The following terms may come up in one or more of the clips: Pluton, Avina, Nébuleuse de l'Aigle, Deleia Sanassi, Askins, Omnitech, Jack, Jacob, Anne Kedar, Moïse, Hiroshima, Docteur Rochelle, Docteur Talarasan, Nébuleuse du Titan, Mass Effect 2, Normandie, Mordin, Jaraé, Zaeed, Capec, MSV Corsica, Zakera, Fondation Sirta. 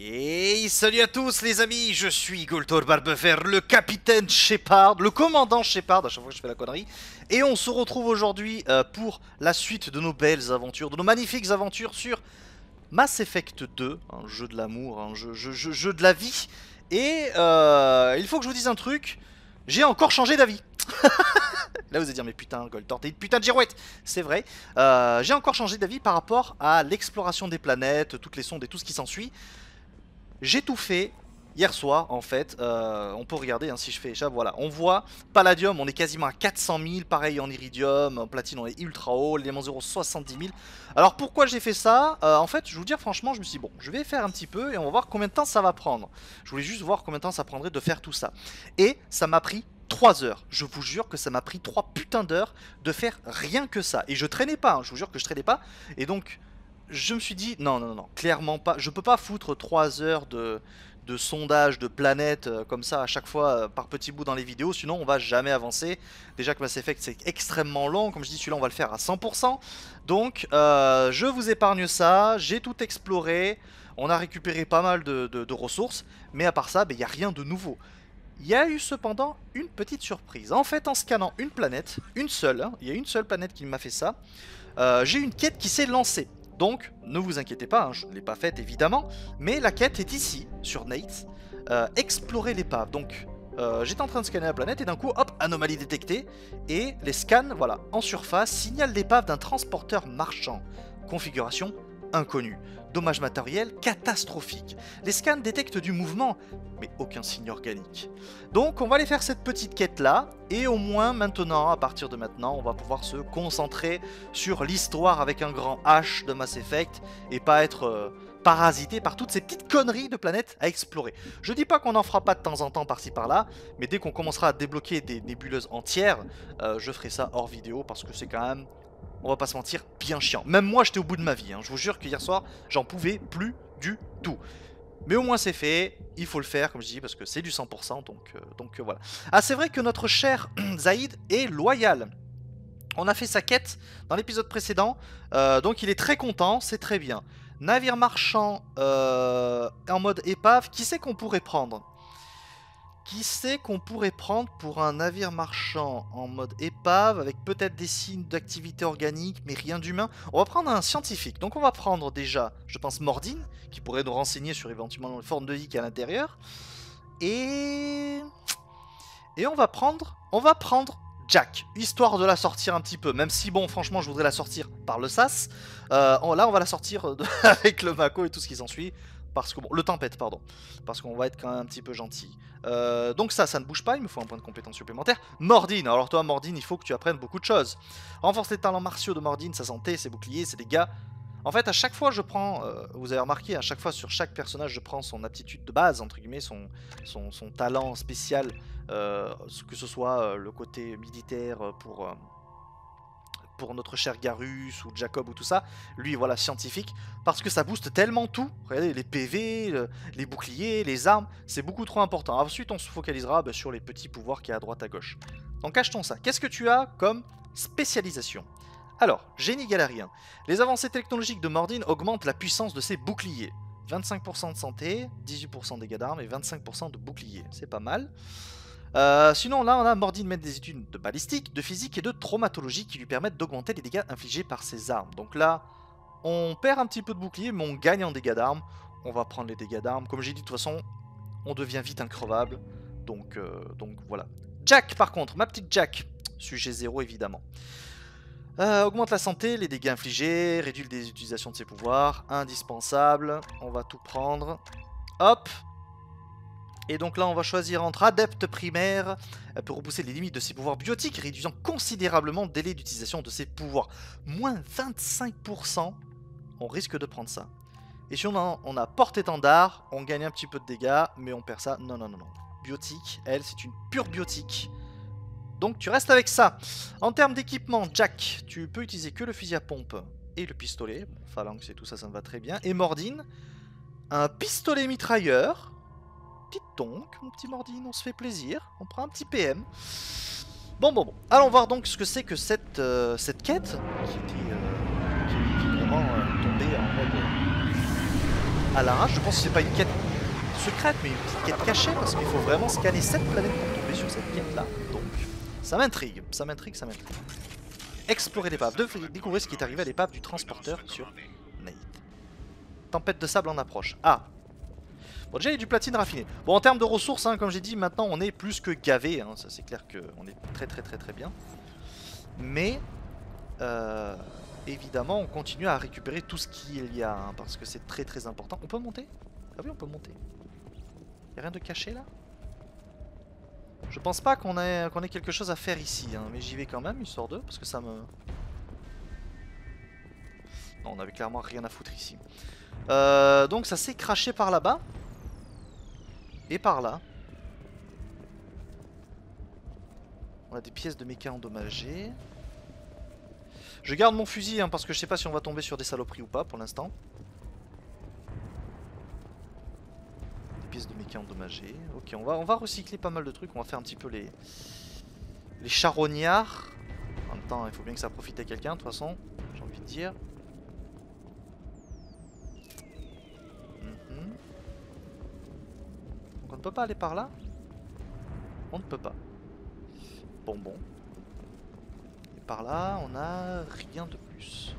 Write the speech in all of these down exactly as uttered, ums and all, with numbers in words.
Et salut à tous les amis, je suis Goltor Barbefer, le capitaine Shepard, le commandant Shepard, à chaque fois que je fais la connerie. Et on se retrouve aujourd'hui euh, pour la suite de nos belles aventures, de nos magnifiques aventures sur Mass Effect deux, un jeu de l'amour, un jeu, jeu, jeu, jeu de la vie. Et euh, il faut que je vous dise un truc, j'ai encore changé d'avis. Là vous allez dire mais putain Goltor, t'es une putain de girouette. C'est vrai, euh, j'ai encore changé d'avis par rapport à l'exploration des planètes, toutes les sondes et tout ce qui s'ensuit. J'ai tout fait hier soir en fait, euh, on peut regarder hein, si je fais échappe, voilà, on voit Palladium, on est quasiment à quatre cent mille, pareil en Iridium, en Platine on est ultra haut, l'élément zéro soixante-dix mille. Alors pourquoi j'ai fait ça, euh, en fait je vais vous dire franchement, je me suis dit bon, je vais faire un petit peu et on va voir combien de temps ça va prendre. Je voulais juste voir combien de temps ça prendrait de faire tout ça. Et ça m'a pris trois heures, je vous jure que ça m'a pris trois putains d'heures de faire rien que ça. Et je traînais pas, hein, je vous jure que je traînais pas. Et donc je me suis dit non non non, clairement pas, je peux pas foutre trois heures de, de sondage de planètes euh, comme ça à chaque fois euh, par petits bouts dans les vidéos, sinon on va jamais avancer. Déjà que Mass Effect c'est extrêmement long, comme je dis celui-là on va le faire à cent pour cent. Donc euh, je vous épargne ça, j'ai tout exploré, on a récupéré pas mal de, de, de ressources, mais à part ça il n'y a rien de nouveau. Il y a eu cependant une petite surprise. En fait en scannant une planète, une seule, hein, il y a une seule planète qui m'a fait ça, euh, j'ai une quête qui s'est lancée. Donc, ne vous inquiétez pas, hein, je ne l'ai pas faite évidemment, mais la quête est ici, sur Nate, euh, explorer l'épave. Donc, euh, j'étais en train de scanner la planète et d'un coup, hop, anomalie détectée, et les scans, voilà, en surface, signal d'épave d'un transporteur marchand, configuration inconnue, dommages matériels catastrophiques. Les scans détectent du mouvement, mais aucun signe organique. Donc, on va aller faire cette petite quête-là, et au moins maintenant, à partir de maintenant, on va pouvoir se concentrer sur l'histoire avec un grand H de Mass Effect, et pas être euh, parasité par toutes ces petites conneries de planètes à explorer. Je dis pas qu'on n'en fera pas de temps en temps par-ci par-là, mais dès qu'on commencera à débloquer des nébuleuses entières, euh, je ferai ça hors vidéo, parce que c'est quand même... on va pas se mentir, bien chiant. Même moi, j'étais au bout de ma vie, hein. Je vous jure que hier soir, j'en pouvais plus du tout. Mais au moins c'est fait, il faut le faire, comme je dis, parce que c'est du cent pour cent, donc, euh, donc euh, voilà. Ah, c'est vrai que notre cher Zaeed est loyal. On a fait sa quête dans l'épisode précédent, euh, donc il est très content, c'est très bien. Navire marchand euh, en mode épave, qui c'est qu'on pourrait prendre ? Qui sait qu'on pourrait prendre pour un navire marchand en mode épave avec peut-être des signes d'activité organique mais rien d'humain. On va prendre un scientifique. Donc on va prendre déjà, je pense, Mordin qui pourrait nous renseigner sur éventuellement les formes de vie qu'il y a à l'intérieur. Et... Et on va prendre... On va prendre... Jack, histoire de la sortir un petit peu, même si bon franchement je voudrais la sortir par le sas, euh, on, là on va la sortir de, avec le Mako et tout ce qui s'ensuit, parce que bon, le tempête pardon, parce qu'on va être quand même un petit peu gentil. Euh, donc ça, ça ne bouge pas, il me faut un point de compétence supplémentaire. Mordin, alors toi Mordin il faut que tu apprennes beaucoup de choses. Renforce les talents martiaux de Mordin, sa santé, ses boucliers, ses dégâts. En fait à chaque fois je prends, euh, vous avez remarqué, à chaque fois sur chaque personnage je prends son aptitude de base, entre guillemets, son, son, son talent spécial, euh, que ce soit euh, le côté militaire pour, euh, pour notre cher Garrus ou Jacob ou tout ça, lui voilà scientifique, parce que ça booste tellement tout, regardez les P V, le, les boucliers, les armes, c'est beaucoup trop important. Alors, ensuite on se focalisera bah, sur les petits pouvoirs qu'il y a à droite à gauche. Donc achetons ça, qu'est-ce que tu as comme spécialisation ? Alors, génie galarien. Les avancées technologiques de Mordin augmentent la puissance de ses boucliers. vingt-cinq pour cent de santé, dix-huit pour cent de dégâts d'armes et vingt-cinq pour cent de boucliers. C'est pas mal. Euh, sinon, là, on a Mordin mène des études de balistique, de physique et de traumatologie qui lui permettent d'augmenter les dégâts infligés par ses armes. Donc là, on perd un petit peu de bouclier, mais on gagne en dégâts d'armes. On va prendre les dégâts d'armes. Comme j'ai dit, de toute façon, on devient vite increvable. Donc, euh, donc voilà. Jack, par contre, ma petite Jack. Sujet zéro, évidemment. Euh, augmente la santé, les dégâts infligés, réduit les utilisations de ses pouvoirs, indispensable, on va tout prendre, hop. Et donc là on va choisir entre adepte primaire, elle peut repousser les limites de ses pouvoirs biotiques, réduisant considérablement le délai d'utilisation de ses pouvoirs, moins vingt-cinq pour cent, on risque de prendre ça. Et si on a, on a porte-étendard, on gagne un petit peu de dégâts, mais on perd ça, non non non non, biotique, elle c'est une pure biotique. Donc tu restes avec ça. En termes d'équipement, Jack, tu peux utiliser que le fusil à pompe et le pistolet. Bon, phalanx et tout ça, ça me va très bien. Et Mordin, un pistolet mitrailleur. Petite tonque, mon petit Mordin, on se fait plaisir. On prend un petit P M. Bon, bon, bon. Allons voir donc ce que c'est que cette, euh, cette quête qui était, euh, qui, qui est vraiment euh, tombée en mode... à l'arrache. Je pense que c'est pas une quête secrète, mais une petite quête cachée, parce qu'il faut vraiment scanner cette planète pour tomber sur cette quête-là. Donc, ça m'intrigue, ça m'intrigue, ça m'intrigue. Explorer l'épave, découvrir ce qui est arrivé à l'épave du transporteur sur Nate. Tempête de sable en approche. Ah! Bon, déjà il y a du platine raffiné. Bon, en termes de ressources, hein, comme j'ai dit, maintenant on est plus que gavé, hein, ça c'est clair qu'on est très très très très bien. Mais euh, évidemment on continue à récupérer tout ce qu'il y a, hein, parce que c'est très très important. On peut monter? Ah oui, on peut monter. Y'a rien de caché là? Je pense pas qu'on ait, qu'on ait quelque chose à faire ici, hein, mais j'y vais quand même, histoire d'eux, parce que ça me... Non, on avait clairement rien à foutre ici. Euh, donc ça s'est craché par là-bas. Et par là. On a des pièces de méca endommagées. Je garde mon fusil, hein, parce que je sais pas si on va tomber sur des saloperies ou pas pour l'instant. Des pièces de méca endommagées. Ok, on va, on va recycler pas mal de trucs. On va faire un petit peu les, les charognards. En même temps, il faut bien que ça profite à quelqu'un, de toute façon, j'ai envie de dire. On ne peut pas aller par là? On ne peut pas. Bon bon. Et par là, on a rien de plus.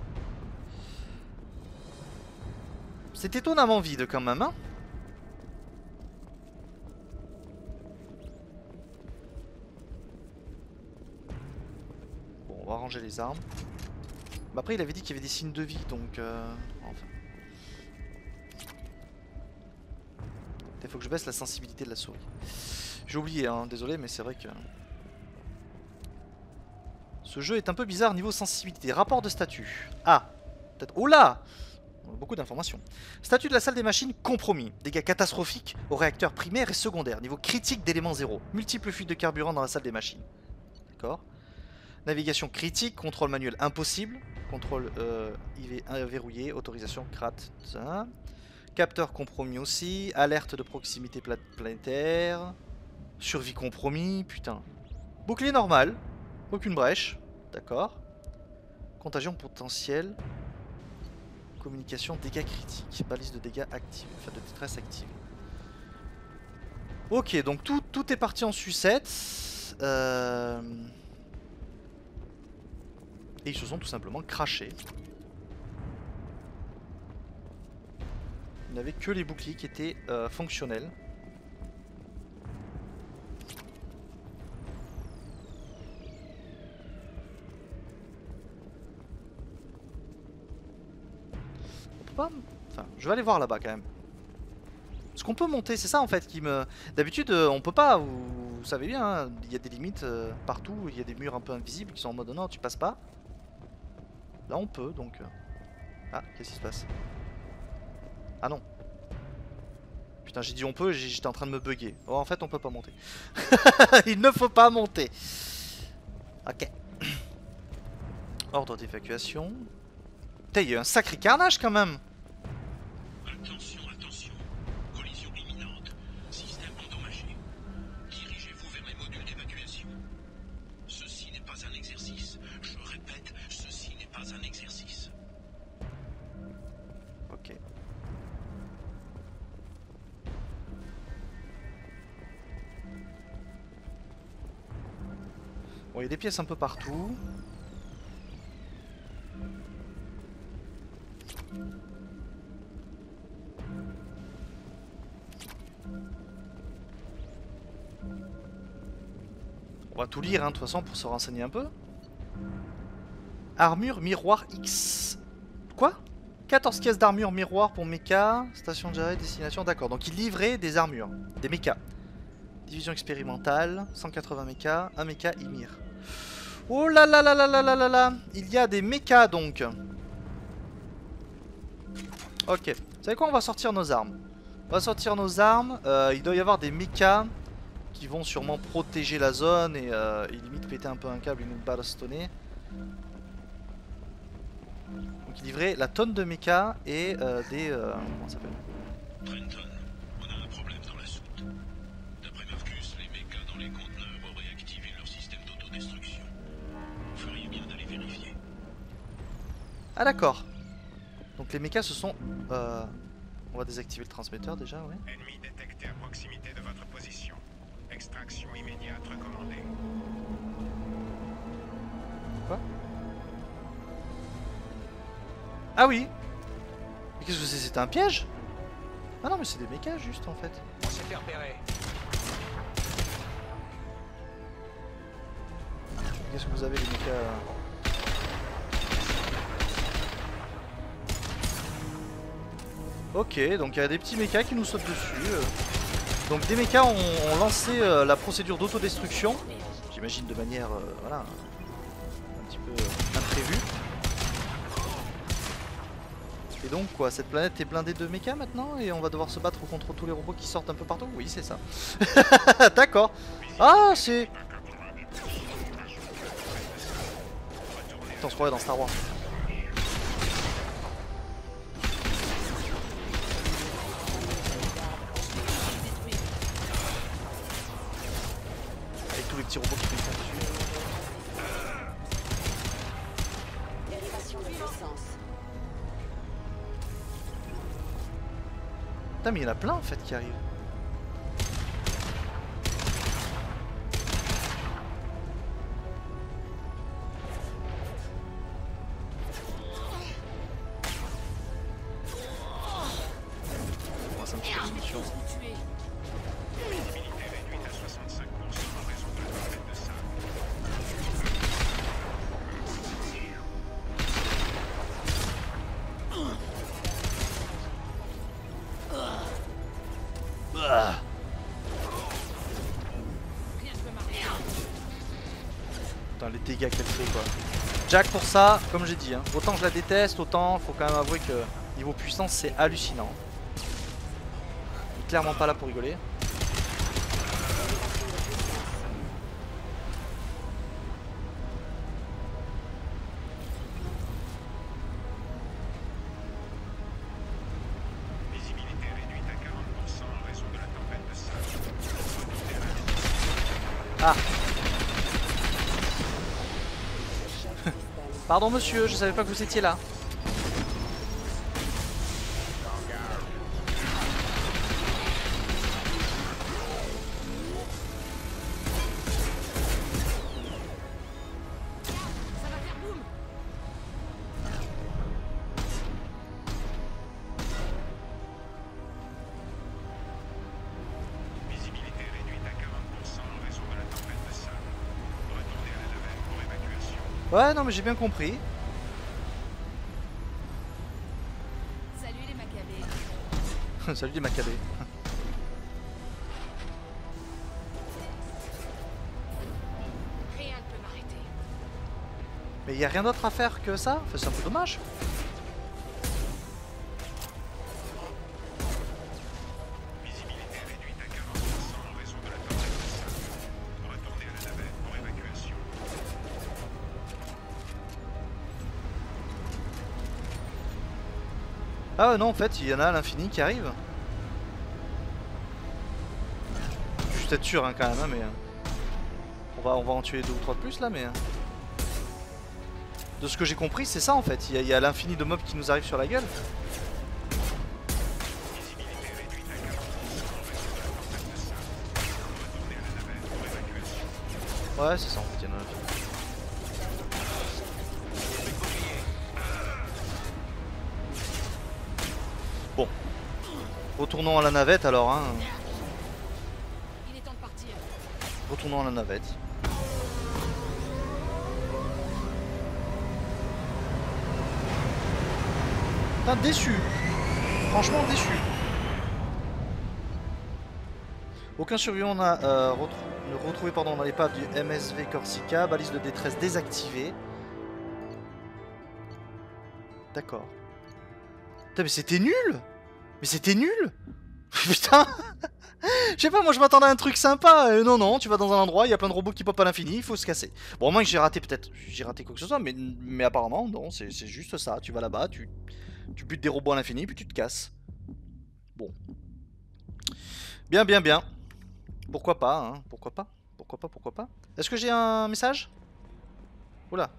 C'est étonnamment vide quand même, hein? Bon, on va ranger les armes. Bah après, il avait dit qu'il y avait des signes de vie, donc... Euh... Enfin... Il faut que je baisse la sensibilité de la souris. J'ai oublié, hein, désolé, mais c'est vrai que... Ce jeu est un peu bizarre niveau sensibilité. Rapport de statut. Ah, peut-être... Oh là! Beaucoup d'informations. Statut de la salle des machines compromis. Dégâts catastrophiques aux réacteurs primaires et secondaires. Niveau critique d'éléments zéro. Multiples fuites de carburant dans la salle des machines. D'accord. Navigation critique, contrôle manuel impossible. Contrôle euh, I V verrouillé, autorisation C R A T. Ça... Capteur compromis aussi, alerte de proximité planétaire, survie compromis, putain. Bouclier normal, aucune brèche, d'accord. Contagion potentielle, communication, dégâts critiques, balise de dégâts active, enfin de détresse active. Ok, donc tout, tout est parti en sucette. Euh... Et ils se sont tout simplement crashés. Il n'y avait que les boucliers qui étaient euh, fonctionnels. On peut pas... Enfin, je vais aller voir là-bas quand même. Est-ce qu'on peut monter? C'est ça en fait qui me... D'habitude, on peut pas, vous, vous savez bien, hein, il y a des limites euh, partout, il y a des murs un peu invisibles qui sont en mode non, tu passes pas. Là on peut donc... Ah, qu'est-ce qui se passe? Ah non. Putain, j'ai dit on peut, j'étais en train de me bugger. Oh, en fait on peut pas monter. Il ne faut pas monter. Ok. Ordre d'évacuation. Putain, il y a eu un sacré carnage quand même. Attention, attention. Collision imminente. Système endommagé. Dirigez-vous vers les modules d'évacuation. Ceci n'est pas un exercice. Je répète, ceci n'est pas un exercice. Ok. Bon, il y a des pièces un peu partout. On va tout lire, hein, de toute façon, pour se renseigner un peu. Armure miroir X. Quoi? quatorze caisses d'armure miroir pour mecha. Station de Jaraé, destination. D'accord, donc il livrait des armures, des mechas. Division expérimentale, cent quatre-vingts mechas, un mecha Ymir. Oh là là là là là là là là. Il y a des mechas donc. Ok, vous savez quoi, on va sortir nos armes. On va sortir nos armes, euh, il doit y avoir des mechas qui vont sûrement protéger la zone et, euh, et limite péter un peu un câble et nous bastonner. Donc il livrait la tonne de mechas et euh, des... Euh, comment ça s'appelle ? Les conteneurs ont réactivé leur système d'autodestruction. Vous feriez bien d'aller vérifier. Ah d'accord. Donc les mechas se sont euh, On va désactiver le transmetteur déjà, oui. Ennemi détecté à proximité de votre position. Extraction immédiate recommandée. Quoi? Ah oui. Mais qu'est-ce que c'est? C'était un piège? Ah non, mais c'est des mechas juste en fait. On s'est fait repérer. Qu'est-ce que vous avez les mechas? Ok, donc il y a des petits mechas qui nous sautent dessus. Donc des mechas ont, ont lancé euh, la procédure d'autodestruction. J'imagine de manière, euh, voilà, un petit peu imprévue. Et donc quoi, cette planète est blindée de mechas maintenant et on va devoir se battre contre tous les robots qui sortent un peu partout? Oui, c'est ça. D'accord. Ah, c'est... Putain, on se croirait dans Star Wars. Petit robot qui fait ça dessus. Putain, mais il y en a plein en fait qui arrivent. Oh, ça me fait quelque chose. Les dégâts qu'elle fait quoi. Jack pour ça, comme j'ai dit, hein, autant je la déteste, autant faut quand même avouer que niveau puissance c'est hallucinant. Il est clairement pas là pour rigoler. Pardon monsieur, je savais pas que vous étiez là. Ouais, non mais j'ai bien compris. Salut les Maccabées. Salut les Maccabées. Rien ne peut m'arrêter. Mais il y a rien d'autre à faire que ça, enfin, c'est un peu dommage. Ah non, en fait, il y en a à l'infini qui arrive. Je suis peut-être sûr hein, quand même, hein, mais... On va, on va en tuer deux ou trois de plus là, mais... De ce que j'ai compris, c'est ça en fait. Il y a, il y a l'infini de mobs qui nous arrivent sur la gueule. Ouais, c'est ça en fait, il y en a à l'infini. Retournons à la navette alors hein. Il est temps de partir. Retournons à la navette. Putain, déçu. Franchement déçu. Aucun survivant n'a euh, retru retrouvé pardon dans l'épave du M S V Corsica. Balise de détresse désactivée. D'accord. Putain mais c'était nul! Mais c'était nul. Putain. Je sais pas, moi je m'attendais à un truc sympa. euh, Non non, tu vas dans un endroit, il y a plein de robots qui popent à l'infini, il faut se casser. Bon au moins que j'ai raté peut-être, j'ai raté quoi que ce soit. Mais, mais apparemment non, c'est juste ça. Tu vas là-bas, tu, tu butes des robots à l'infini, puis tu te casses. Bon. Bien bien bien. Pourquoi pas hein, pourquoi pas. Pourquoi pas, pourquoi pas. Est-ce que j'ai un message? Oula.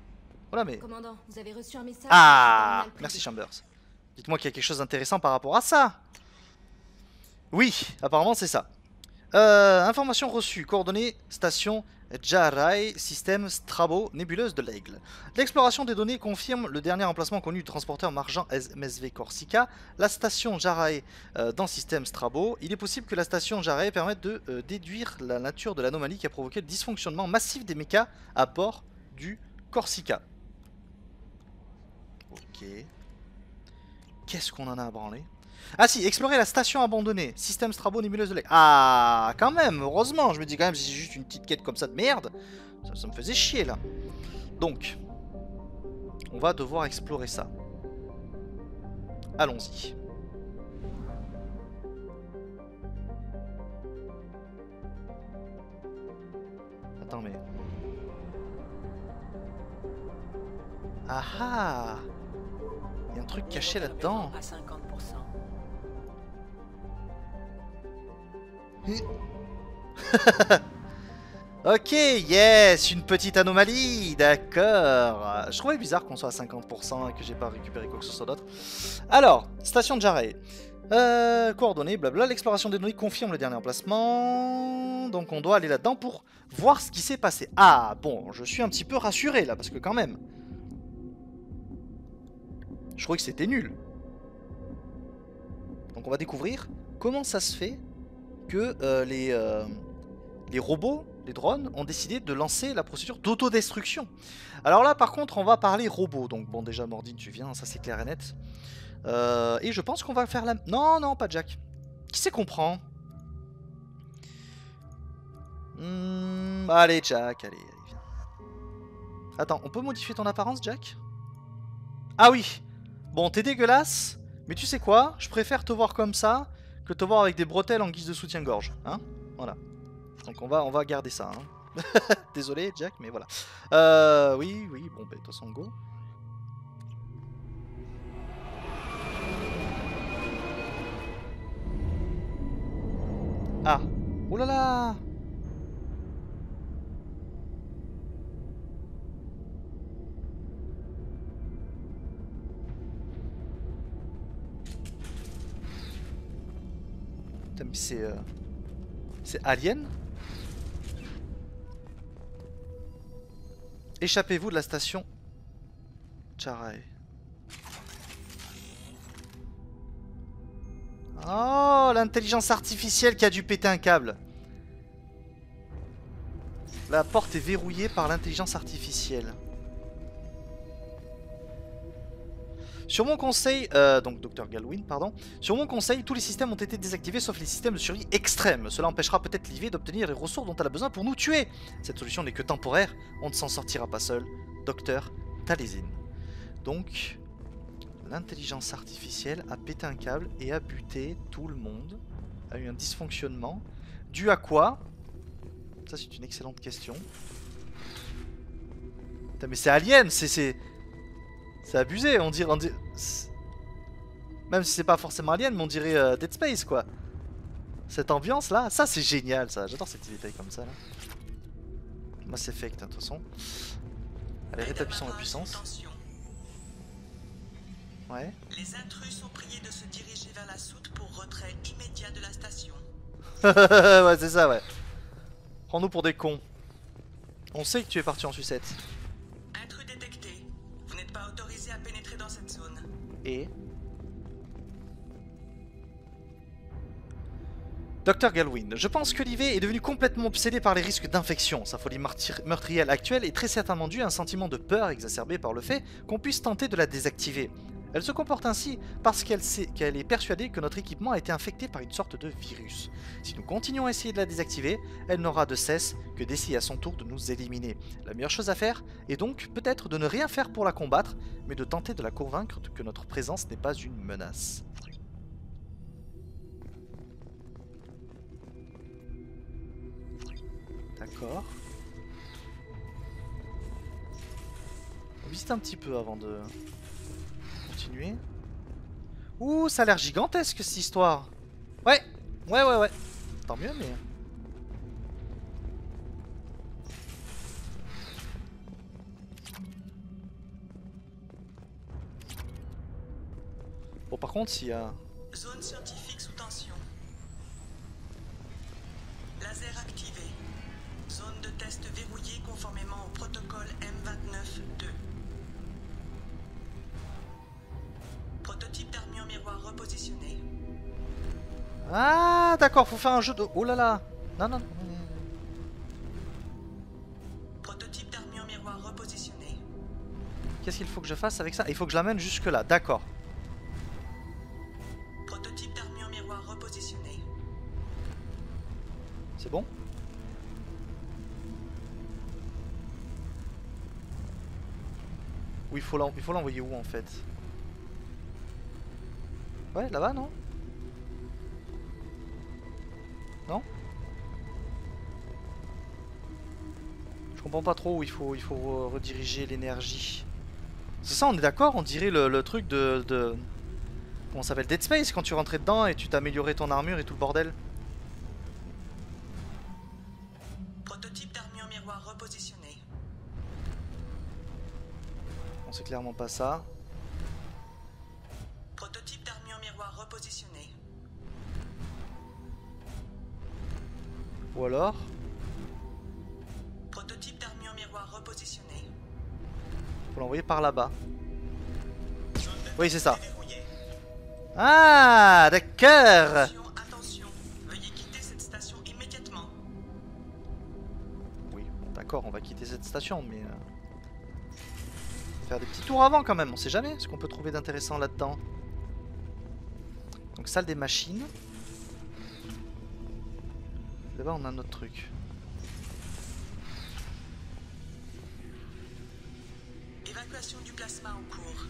Oula mais... Commandant, vous avez reçu un message. Ah. Merci Chambers. Dites-moi qu'il y a quelque chose d'intéressant par rapport à ça. Oui, apparemment c'est ça. Euh, information reçue, coordonnées, station Jaraé, système Strabo, nébuleuse de l'Aigle. L'exploration des données confirme le dernier emplacement connu du transporteur marchand M S V Corsica, la station Jaraé euh, dans système Strabo. Il est possible que la station Jaraé permette de euh, déduire la nature de l'anomalie qui a provoqué le dysfonctionnement massif des mechas à bord du Corsica. Ok. Qu'est-ce qu'on en a à branler? Ah si, explorer la station abandonnée, système Strabo, nébuleuse de l'Aigle. Ah, quand même, heureusement, je me dis quand même, si c'est juste une petite quête comme ça de merde, ça, ça me faisait chier là. Donc, on va devoir explorer ça. Allons-y. Attends, mais... Ah ah! Il y a un truc caché là-dedans. Ok, yes, une petite anomalie, d'accord. Je trouvais bizarre qu'on soit à cinquante pour cent et que j'ai pas récupéré quoi que ce soit d'autre. Alors, station de Jaraé. Euh, coordonnées, blabla. L'exploration des données confirme le dernier emplacement. Donc on doit aller là-dedans pour voir ce qui s'est passé. Ah, bon, je suis un petit peu rassuré là, parce que quand même... Je croyais que c'était nul. Donc on va découvrir comment ça se fait que euh, les, euh, les robots, les drones, ont décidé de lancer la procédure d'autodestruction. Alors là par contre on va parler robots. Donc bon, déjà Mordin, tu viens, ça c'est clair et net. Euh, et je pense qu'on va faire la... Non, non, pas Jack. Qui c'est qu'on prend? Mmh, Allez Jack, allez, allez, viens. Attends, on peut modifier ton apparence Jack? Ah oui. Bon, t'es dégueulasse, mais tu sais quoi? Je préfère te voir comme ça que te voir avec des bretelles en guise de soutien-gorge, hein? Voilà. Donc on va, on va garder ça, hein. Désolé, Jack, mais voilà. Euh, oui, oui, bon, bah, de toute façon, go. Ah. Oh là là! C'est euh... c'est Alien. Échappez-vous de la station Jaraé. Oh, l'intelligence artificielle qui a dû péter un câble. La porte est verrouillée par l'intelligence artificielle. Sur mon conseil, euh, donc Docteur Galwyn, pardon, sur mon conseil, tous les systèmes ont été désactivés sauf les systèmes de survie extrêmes. Cela empêchera peut-être l'I V d'obtenir les ressources dont elle a besoin pour nous tuer. Cette solution n'est que temporaire, on ne s'en sortira pas seul. Docteur Talisin. Donc, l'intelligence artificielle a pété un câble et a buté tout le monde. A eu un dysfonctionnement. Dû à quoi? Ça, c'est une excellente question. Putain, mais c'est Alien, c'est... C'est abusé, on dirait, on dirait... Même si c'est pas forcément Alien, mais on dirait euh, Dead Space, quoi. Cette ambiance là, ça c'est génial, ça. J'adore ces petits détails comme ça là. Mass Effect, de toute façon. Allez, rétablissons la puissance. Ouais. Les intrus sont priés de se diriger vers la soute pour retrait immédiat de la station. Ouais, c'est ça, ouais. Prends-nous pour des cons. On sait que tu es parti en sucette. Et Docteur Galwyn, je pense que l'I V est devenu complètement obsédé par les risques d'infection. Sa folie meurtrière actuelle est très certainement due à un sentiment de peur exacerbé par le fait qu'on puisse tenter de la désactiver. Elle se comporte ainsi parce qu'elle sait, qu'elle est persuadée que notre équipement a été infecté par une sorte de virus. Si nous continuons à essayer de la désactiver, elle n'aura de cesse que d'essayer à son tour de nous éliminer. La meilleure chose à faire est donc peut-être de ne rien faire pour la combattre, mais de tenter de la convaincre que notre présence n'est pas une menace. D'accord. On visite un petit peu avant de... Ouh, ça a l'air gigantesque cette histoire. Ouais, ouais, ouais, ouais. Tant mieux, mais... Bon, par contre, s'il y a... Zone scientifique sous tension. zone de test verrouillée conformément au protocole M vingt-neuf deux. Prototype d'armure miroir repositionné. Ah d'accord, faut faire un jeu de... Oh là là. Non non. Prototype d'armure miroir repositionné. Qu'est-ce qu'il faut que je fasse avec ça? Il faut que je l'amène jusque là, d'accord. Prototype d'armure miroir repositionné. C'est bon? Ou il faut l'envoyer où en fait? Ouais, là-bas, non? Non? Je comprends pas trop où il faut, il faut rediriger l'énergie. C'est ça, on est d'accord? On dirait le, le truc de... de... Comment ça s'appelle? Dead Space, quand tu rentrais dedans et tu t'améliorais ton armure et tout le bordel. Prototype d'armure miroir repositionné. On sait clairement pas ça. Prototype d'armure miroir repositionné. Ou alors? Prototype d'armure miroir repositionné. Faut l'envoyer par là-bas. Oui, c'est ça. Ah, d'accord. Attention, attention. Veuillez quitter cette station immédiatement. Oui, bon, d'accord, on va quitter cette station, mais... Euh... faire des petits tours avant quand même, on sait jamais ce qu'on peut trouver d'intéressant là-dedans. Donc salle des machines. Là-bas on a un autre truc. Évacuation du plasma en cours.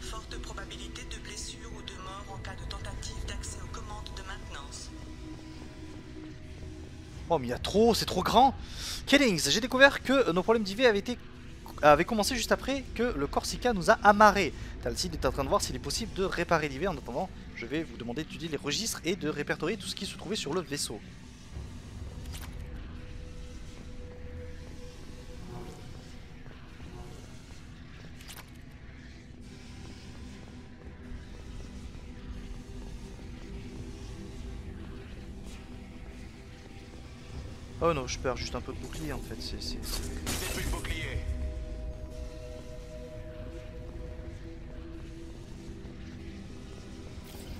Forte probabilité de blessure ou de mort en cas de tentative d'accès aux commandes de maintenance. Oh mais il y a trop, c'est trop grand. Killings, j'ai découvert que nos problèmes d'I V avaient été... avait commencé juste après que le Corsica nous a amarrés. Talcide est en train de voir s'il est possible de réparer l'I V. En attendant, je vais vous demander d'étudier les registres et de répertorier tout ce qui se trouvait sur le vaisseau. Oh non, je perds juste un peu de bouclier en fait, c'est... Détruis le bouclier.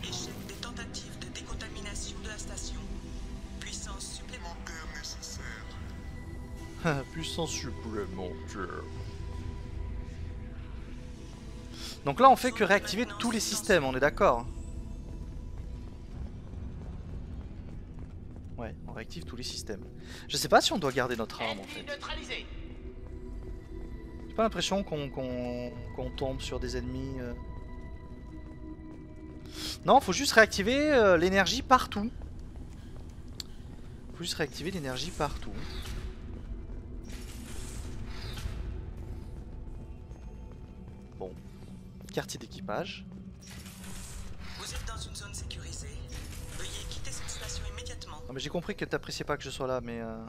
Échec des tentatives de décontamination de la station. Puissance supplémentaire nécessaire. Puissance supplémentaire. Donc là on fait que réactiver tous les systèmes, on est d'accord? Ouais, on réactive tous les systèmes. Je sais pas si on doit garder notre arme en fait. J'ai pas l'impression qu'on qu'on, qu'on tombe sur des ennemis. Euh... Non, faut juste réactiver euh, l'énergie partout. Faut juste réactiver l'énergie partout. Bon. Quartier d'équipage. Vous êtes dans une zone sécurisée. Veuillez quitter cette station immédiatement. Non mais j'ai compris que t'appréciais pas que je sois là, mais euh...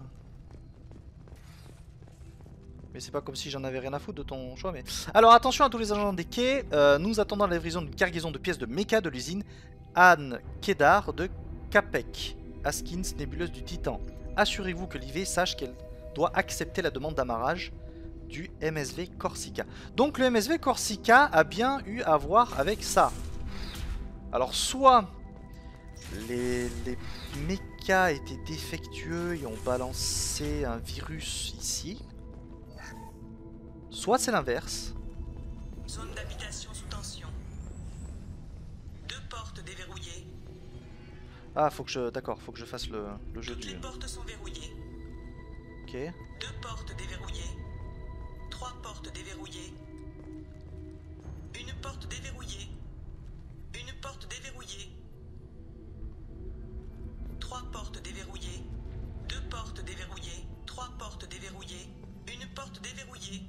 mais c'est pas comme si j'en avais rien à foutre de ton choix, mais... Alors attention à tous les agents des quais, euh, nous attendons la livraison d'une cargaison de pièces de méca de l'usine Anne Kedar de Capec, Askins, Nébuleuse du Titan. Assurez-vous que l'I V sache qu'elle doit accepter la demande d'amarrage du M S V Corsica. Donc le M S V Corsica a bien eu à voir avec ça. Alors soit... Les, les mechas étaient défectueux et ont balancé un virus ici. Soit c'est l'inverse. Zone d'habitation sous tension. Deux portes déverrouillées. Ah, faut que je... D'accord, faut que je fasse le, le jeu du... Les portes sont verrouillées. Ok. Deux portes déverrouillées. Trois portes déverrouillées. Une porte déverrouillée. Une porte déverrouillée. Trois portes déverrouillées, deux portes déverrouillées, trois portes déverrouillées, une porte déverrouillée,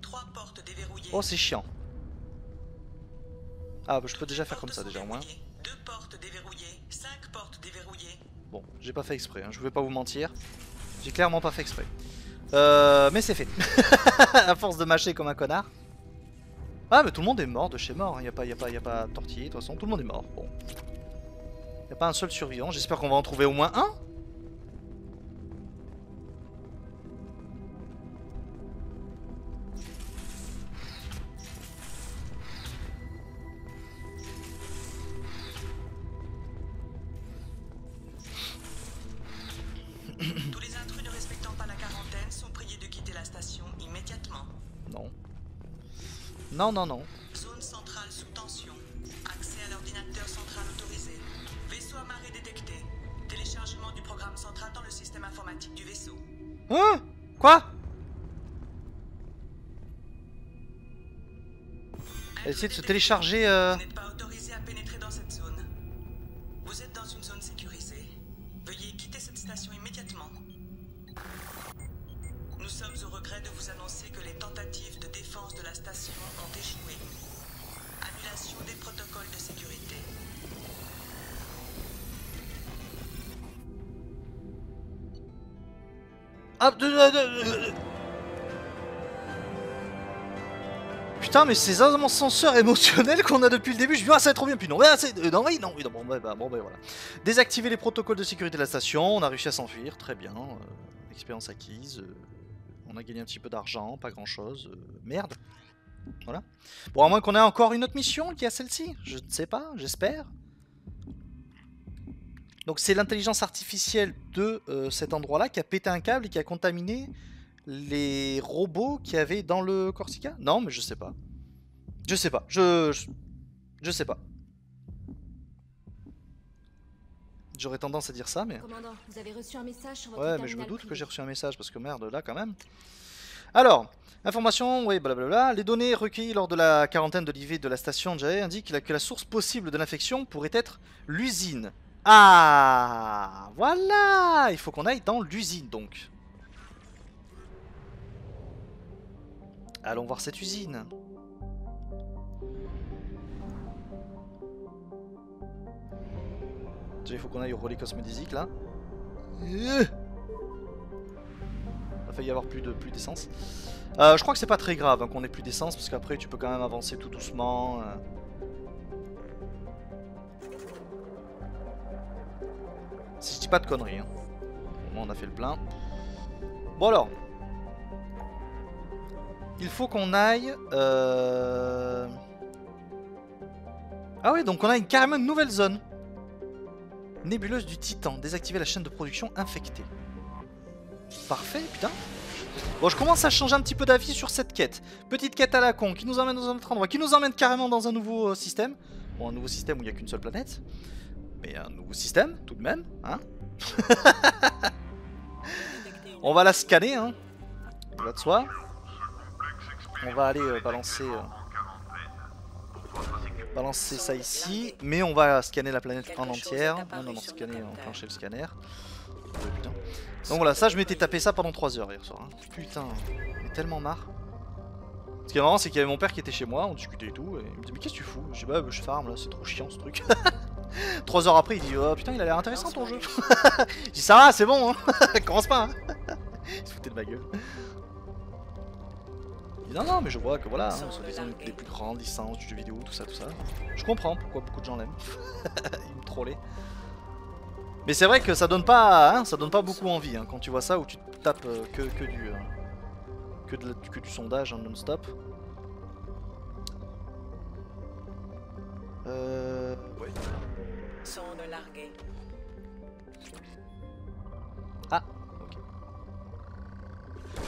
trois portes déverrouillées. Oh c'est chiant. Ah bah je peux déjà faire comme ça déjà au moins. Deux portes déverrouillées, cinq portes déverrouillées. Bon, j'ai pas fait exprès, hein, je vais pas vous mentir. J'ai clairement pas fait exprès. Euh, mais c'est fait. À force de mâcher comme un connard. Ah mais tout le monde est mort de chez mort, y a pas, y a pas, y a pas tortillé de toute façon, tout le monde est mort. Bon. Y'a pas un seul survivant, j'espère qu'on va en trouver au moins un. non. Non, non, non. Zone centrale sous tension. Accès à l'ordinateur central autorisé. Vaisseau amarré détecté. Téléchargement du programme central dans le système informatique du vaisseau. Hein? Quoi? Essayez de se télécharger... Euh... Vous n'êtes pas autorisé à pénétrer dans cette zone. Vous êtes dans une zone sécurisée. Veuillez quitter cette station immédiatement. Nous sommes au regret de vous annoncer que les tentatives de défense de la station ont échoué. Annulation des protocoles de sécurité. Putain, mais c'est un ascenseur émotionnel qu'on a depuis le début. Je me dis, ah, ça va être trop bien. Puis non, mais euh, non, oui, non, oui, non, bon, bah, bon, bah, voilà. Désactiver les protocoles de sécurité de la station. On a réussi à s'enfuir, très bien. Euh, expérience acquise. Euh, on a gagné un petit peu d'argent, pas grand chose. Euh, merde. Voilà. Bon, à moins qu'on ait encore une autre mission qui a celle-ci. Je ne sais pas, j'espère. Donc c'est l'intelligence artificielle de euh, cet endroit-là qui a pété un câble et qui a contaminé les robots qu'il y avait dans le Corsica? Non, mais je sais pas. Je sais pas. Je... Je, je sais pas. J'aurais tendance à dire ça, mais... Commandant, vous avez reçu un message sur votre ouais, mais je me doute privé. Que j'ai reçu un message, parce que merde, là, quand même. Alors, information, oui, blablabla. Les données recueillies lors de la quarantaine de l'I V de la station de Jaraé indiquent que la source possible de l'infection pourrait être l'usine. Ah, voilà. Il faut qu'on aille dans l'usine, donc. Allons voir cette usine. Il faut qu'on aille au relais cosmodésique, là. Il a failli y avoir plus de plus d'essence. Euh, je crois que c'est pas très grave hein, qu'on ait plus d'essence, parce qu'après, tu peux quand même avancer tout doucement... Euh... Si je dis pas de conneries, hein. Au moins on a fait le plein. Bon alors, il faut qu'on aille. Euh... Ah oui, donc on a une carrément une nouvelle zone. Nébuleuse du Titan. Désactiver la chaîne de production infectée. Parfait, putain. Bon, je commence à changer un petit peu d'avis sur cette quête. Petite quête à la con qui nous emmène dans un autre endroit, qui nous emmène carrément dans un nouveau euh, système. Bon, un nouveau système où il n'y a qu'une seule planète. Mais un nouveau système, tout de même, hein. On va la scanner, hein. Là de soi. On va aller euh, balancer, euh, balancer ça ici. Mais on va scanner la planète en entière. Non, non, non, scanner, enclencher le scanner. Oh, putain. Donc voilà, ça, je m'étais tapé ça pendant trois heures hier soir. Hein. Putain, j'ai tellement marre. Ce qui est marrant, c'est qu'il y avait mon père qui était chez moi, on discutait et tout. Et il me dit, mais qu'est-ce que tu fous? Je dis, bah, je farm là, c'est trop chiant ce truc. Trois heures après, il dit, oh putain, il a l'air intéressant ton jeu. Je dis, ça va, c'est bon, hein. Commence pas, hein. Il se foutait de ma gueule. Il dit, non, non, mais je vois que voilà, hein, c'est des les plus grandes licences du jeu vidéo, tout ça, tout ça. Je comprends pourquoi beaucoup de gens l'aiment. Il me trollait. Mais c'est vrai que ça donne pas, hein, ça donne pas beaucoup envie, hein, quand tu vois ça, où tu te tapes euh, que, que, du, euh, que, de la, que du sondage hein, non-stop. Euh... Ouais. Sonde larguée. Ah, ok.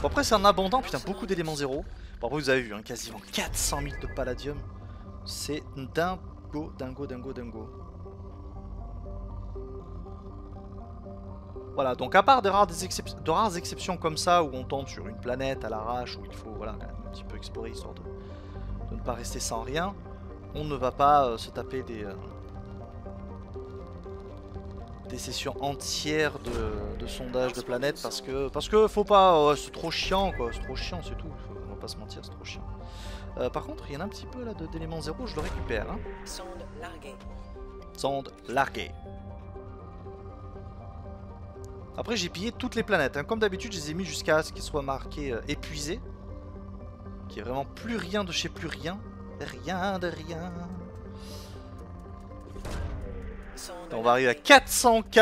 Bon, après c'est un abondant, putain, beaucoup d'éléments zéro. Bon, après vous avez vu, hein, quasiment quatre cent mille de palladium. C'est dingo, dingo, dingo, dingo. Voilà, donc à part de rares, des excep- de rares exceptions comme ça, où on tombe sur une planète à l'arrache, où il faut voilà, quand même un petit peu explorer, histoire de, de ne pas rester sans rien, on ne va pas euh, se taper des... Euh, des sessions entières de, de sondage de planètes parce que parce que faut pas, euh, c'est trop chiant quoi, c'est trop chiant, c'est tout, faut, on va pas se mentir, c'est trop chiant. Euh, par contre il y en a un petit peu là d'éléments zéro, je le récupère. Hein. Sonde larguée. Sonde larguée. Après j'ai pillé toutes les planètes, hein. Comme d'habitude je les ai mis jusqu'à ce qu'ils soient marqués euh, épuisés, qui est vraiment plus rien de chez plus rien, rien de rien. On va arriver à quatre cents K.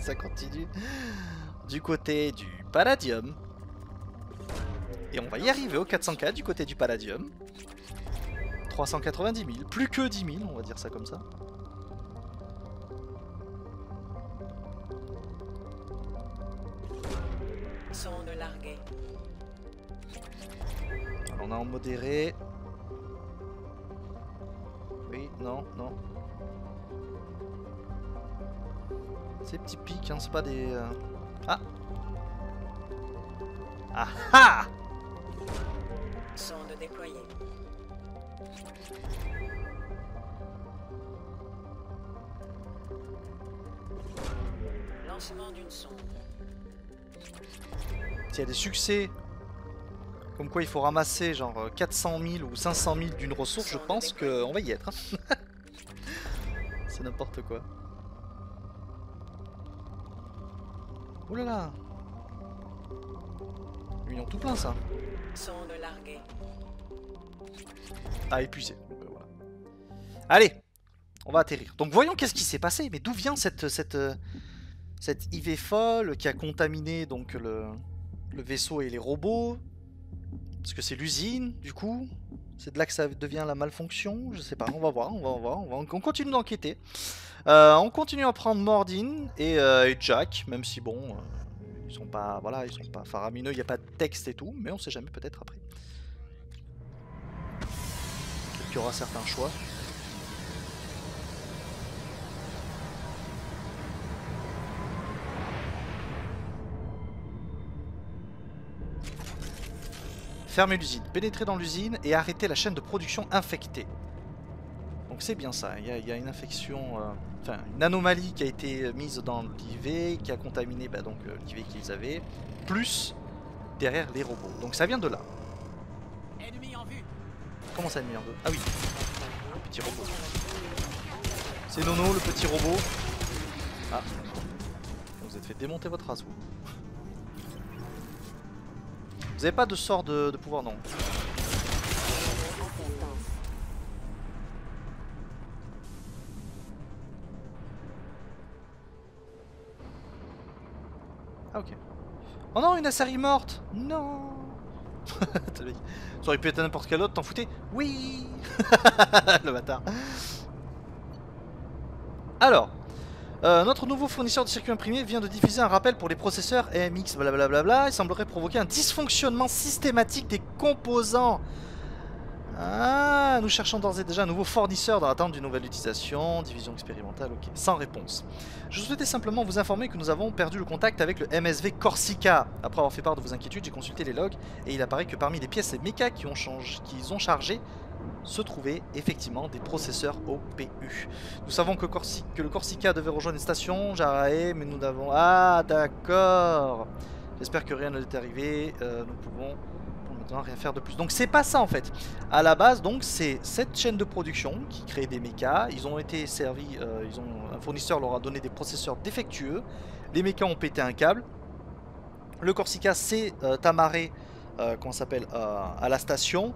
Ça continue. Du côté du palladium. Et on va y arriver au quatre cents K du côté du palladium. trois cent quatre-vingt-dix mille. Plus que dix mille, on va dire ça comme ça. Sonde larguée. on a en modéré. Oui, non, non. Ces petits pics, hein, c'est pas des... Euh... Ah Ah ah Sonde déployée. Lancement d'une sonde. S'il y a des succès, comme quoi il faut ramasser genre quatre cent mille ou cinq cent mille d'une ressource, sonde je pense qu'on va y être. Hein. C'est n'importe quoi. Oh là là. Ils ont tout plein ça. Sonde larguée. Ah, épuisé. Euh, voilà. Allez, on va atterrir. Donc voyons qu'est-ce qui s'est passé. Mais d'où vient cette cette cette I V folle qui a contaminé donc le, le vaisseau et les robots? Parce que c'est l'usine du coup. C'est de là que ça devient la malfonction. Je sais pas. On va voir. On va on va on, va, on continue d'enquêter. Euh, on continue à prendre Mordin et, euh, et Jack, même si bon. Euh, Ils sont pas, voilà, ils sont pas faramineux, il n'y a pas de texte et tout, mais on sait jamais, peut-être après. Peut-être qu'il y aura certains choix. Fermer l'usine, pénétrer dans l'usine et arrêter la chaîne de production infectée. Donc c'est bien ça, il y a, il y a une infection, euh, enfin une anomalie qui a été mise dans l'I V, qui a contaminé bah, donc euh, l'I V qu'ils avaient, plus derrière les robots. Donc ça vient de là. Ennemi en vue. Comment ça ennemi en vue? Ah oui, le petit robot. C'est Nono le petit robot. Ah, vous êtes fait démonter votre race vous. Vous avez pas de sort de, de pouvoir non. Ah ok. Oh non, une Asari morte. Non. Ça aurait pu être n'importe quel autre, t'en foutais. Oui. Le bâtard. Alors, euh, notre nouveau fournisseur de circuits imprimés vient de diffuser un rappel pour les processeurs A M X blablabla. Il semblerait provoquer un dysfonctionnement systématique des composants. Ah, nous cherchons d'ores et déjà un nouveau fournisseur dans l'attente d'une nouvelle utilisation, division expérimentale, ok, sans réponse. Je souhaitais simplement vous informer que nous avons perdu le contact avec le M S V Corsica. Après avoir fait part de vos inquiétudes, j'ai consulté les logs et il apparaît que parmi les pièces et mécas qui ont changé, qu'ils ont chargées se trouvaient effectivement des processeurs O P U. Nous savons que, Corsi que le Corsica devait rejoindre une station, Jaraé, mais nous n'avons... Ah, d'accord. J'espère que rien ne est arrivé, euh, nous pouvons... rien faire de plus. Donc c'est pas ça en fait. À la base donc c'est cette chaîne de production qui crée des mechas. Ils ont été servis, euh, ils ont, un fournisseur leur a donné des processeurs défectueux. Les mechas ont pété un câble. Le Corsica s'est euh, amarré euh, comment s'appelle euh, à la station.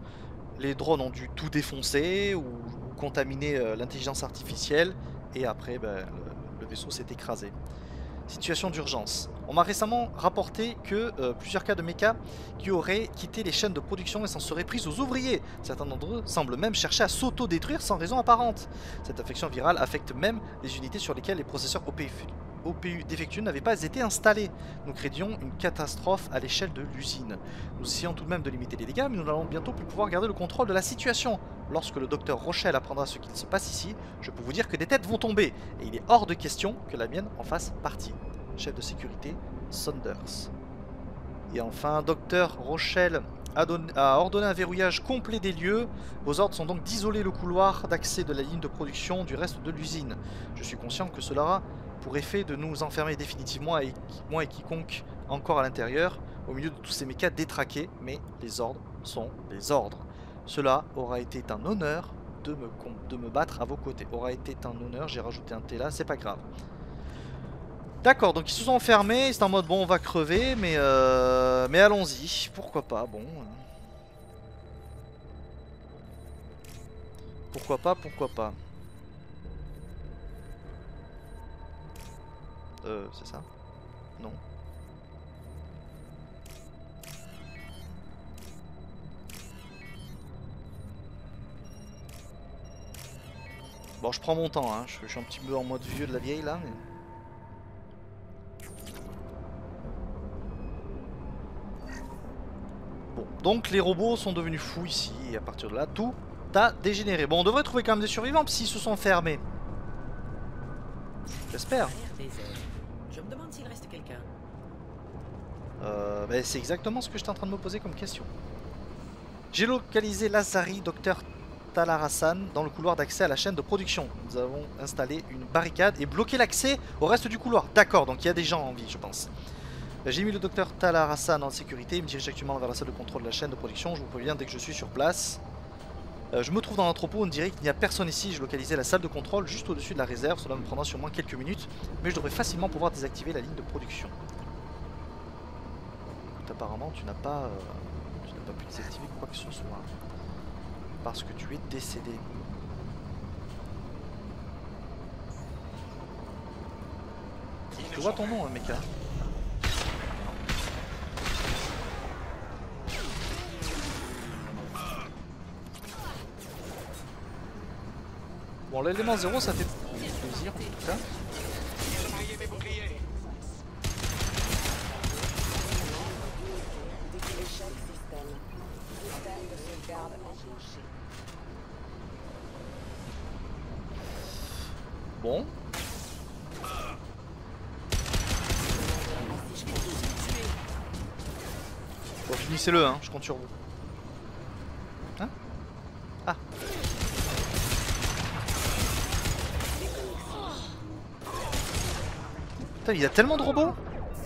Les drones ont dû tout défoncer ou, ou contaminer euh, l'intelligence artificielle. Et après ben, le, le vaisseau s'est écrasé. Situation d'urgence. On m'a récemment rapporté que euh, plusieurs cas de mechas qui auraient quitté les chaînes de production et s'en seraient prises aux ouvriers. Certains d'entre eux semblent même chercher à s'auto-détruire sans raison apparente. Cette infection virale affecte même les unités sur lesquelles les processeurs O P U, O P U défectueux n'avaient pas été installés. Nous craignions une catastrophe à l'échelle de l'usine. Nous essayons tout de même de limiter les dégâts, mais nous n'allons bientôt plus pouvoir garder le contrôle de la situation. Lorsque le docteur Rochelle apprendra ce qu'il se passe ici, je peux vous dire que des têtes vont tomber. Et il est hors de question que la mienne en fasse partie. Chef de sécurité Saunders. Et enfin, docteur Rochelle a, donné, a ordonné un verrouillage complet des lieux. Vos ordres sont donc d'isoler le couloir d'accès de la ligne de production du reste de l'usine. Je suis conscient que cela aura pour effet de nous enfermer définitivement, et, moi et quiconque encore à l'intérieur, au milieu de tous ces mécas détraqués, mais les ordres sont les ordres. Cela aura été un honneur de me, de me battre à vos côtés. Aura été un honneur, j'ai rajouté un T là, c'est pas grave. D'accord, donc ils se sont enfermés, c'est en mode bon on va crever, mais euh, mais allons-y, pourquoi pas, bon. Pourquoi pas, pourquoi pas. Euh, c'est ça? Non. Bon, je prends mon temps, hein. je, je suis un petit peu en mode vieux de la vieille là, mais... Donc les robots sont devenus fous ici, et à partir de là, tout a dégénéré. Bon, on devrait trouver quand même des survivants, s'ils se sont fermés. J'espère. Je me demande s'il reste quelqu'un. Euh, ben, c'est exactement ce que j'étais en train de me poser comme question. J'ai localisé Lazari, docteur Talarasan, dans le couloir d'accès à la chaîne de production. Nous avons installé une barricade et bloqué l'accès au reste du couloir. D'accord, donc il y a des gens en vie, je pense. J'ai mis le docteur Talarasan en sécurité. Il me dirige actuellement vers la salle de contrôle de la chaîne de production. Je vous préviens dès que je suis sur place. Euh, je me trouve dans l'entrepôt. On dirait qu'il n'y a personne ici. J'ai localisé la salle de contrôle juste au-dessus de la réserve. Cela me prendra sûrement quelques minutes, mais je devrais facilement pouvoir désactiver la ligne de production. Écoute, apparemment, tu n'as pas... Euh... pas pu désactiver quoi que ce soit parce que tu es décédé. Je vois ton nom, hein, mecha. Bon, l'élément zéro, ça fait plaisir en tout cas. Bon. Bon, finissez-le, hein, je compte sur vous. Hein? Ah. Putain, il y a tellement de robots.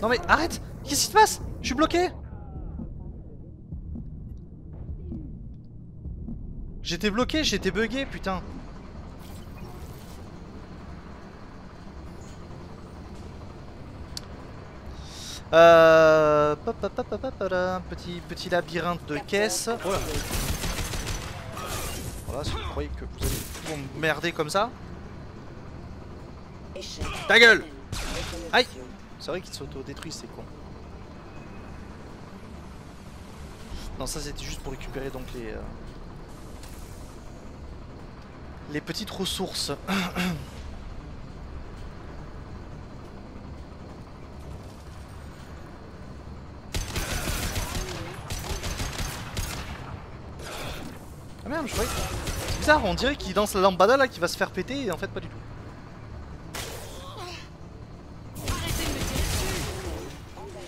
Non mais arrête. Qu'est-ce qui se passe? Je suis bloqué. J'étais bloqué, j'étais bugué, putain. Euh... Petit, petit labyrinthe de caisse. Voilà, voilà, si vous croyez que vous allez tout emmerder comme ça. Ta gueule. Aïe. C'est vrai qu'il s'autodétruit, c'est con. Non, ça c'était juste pour récupérer donc les... Euh... les petites ressources. Ah merde, je croyais que... C'est bizarre, on dirait qu'il danse la lambada là, qui va se faire péter, et en fait pas du tout.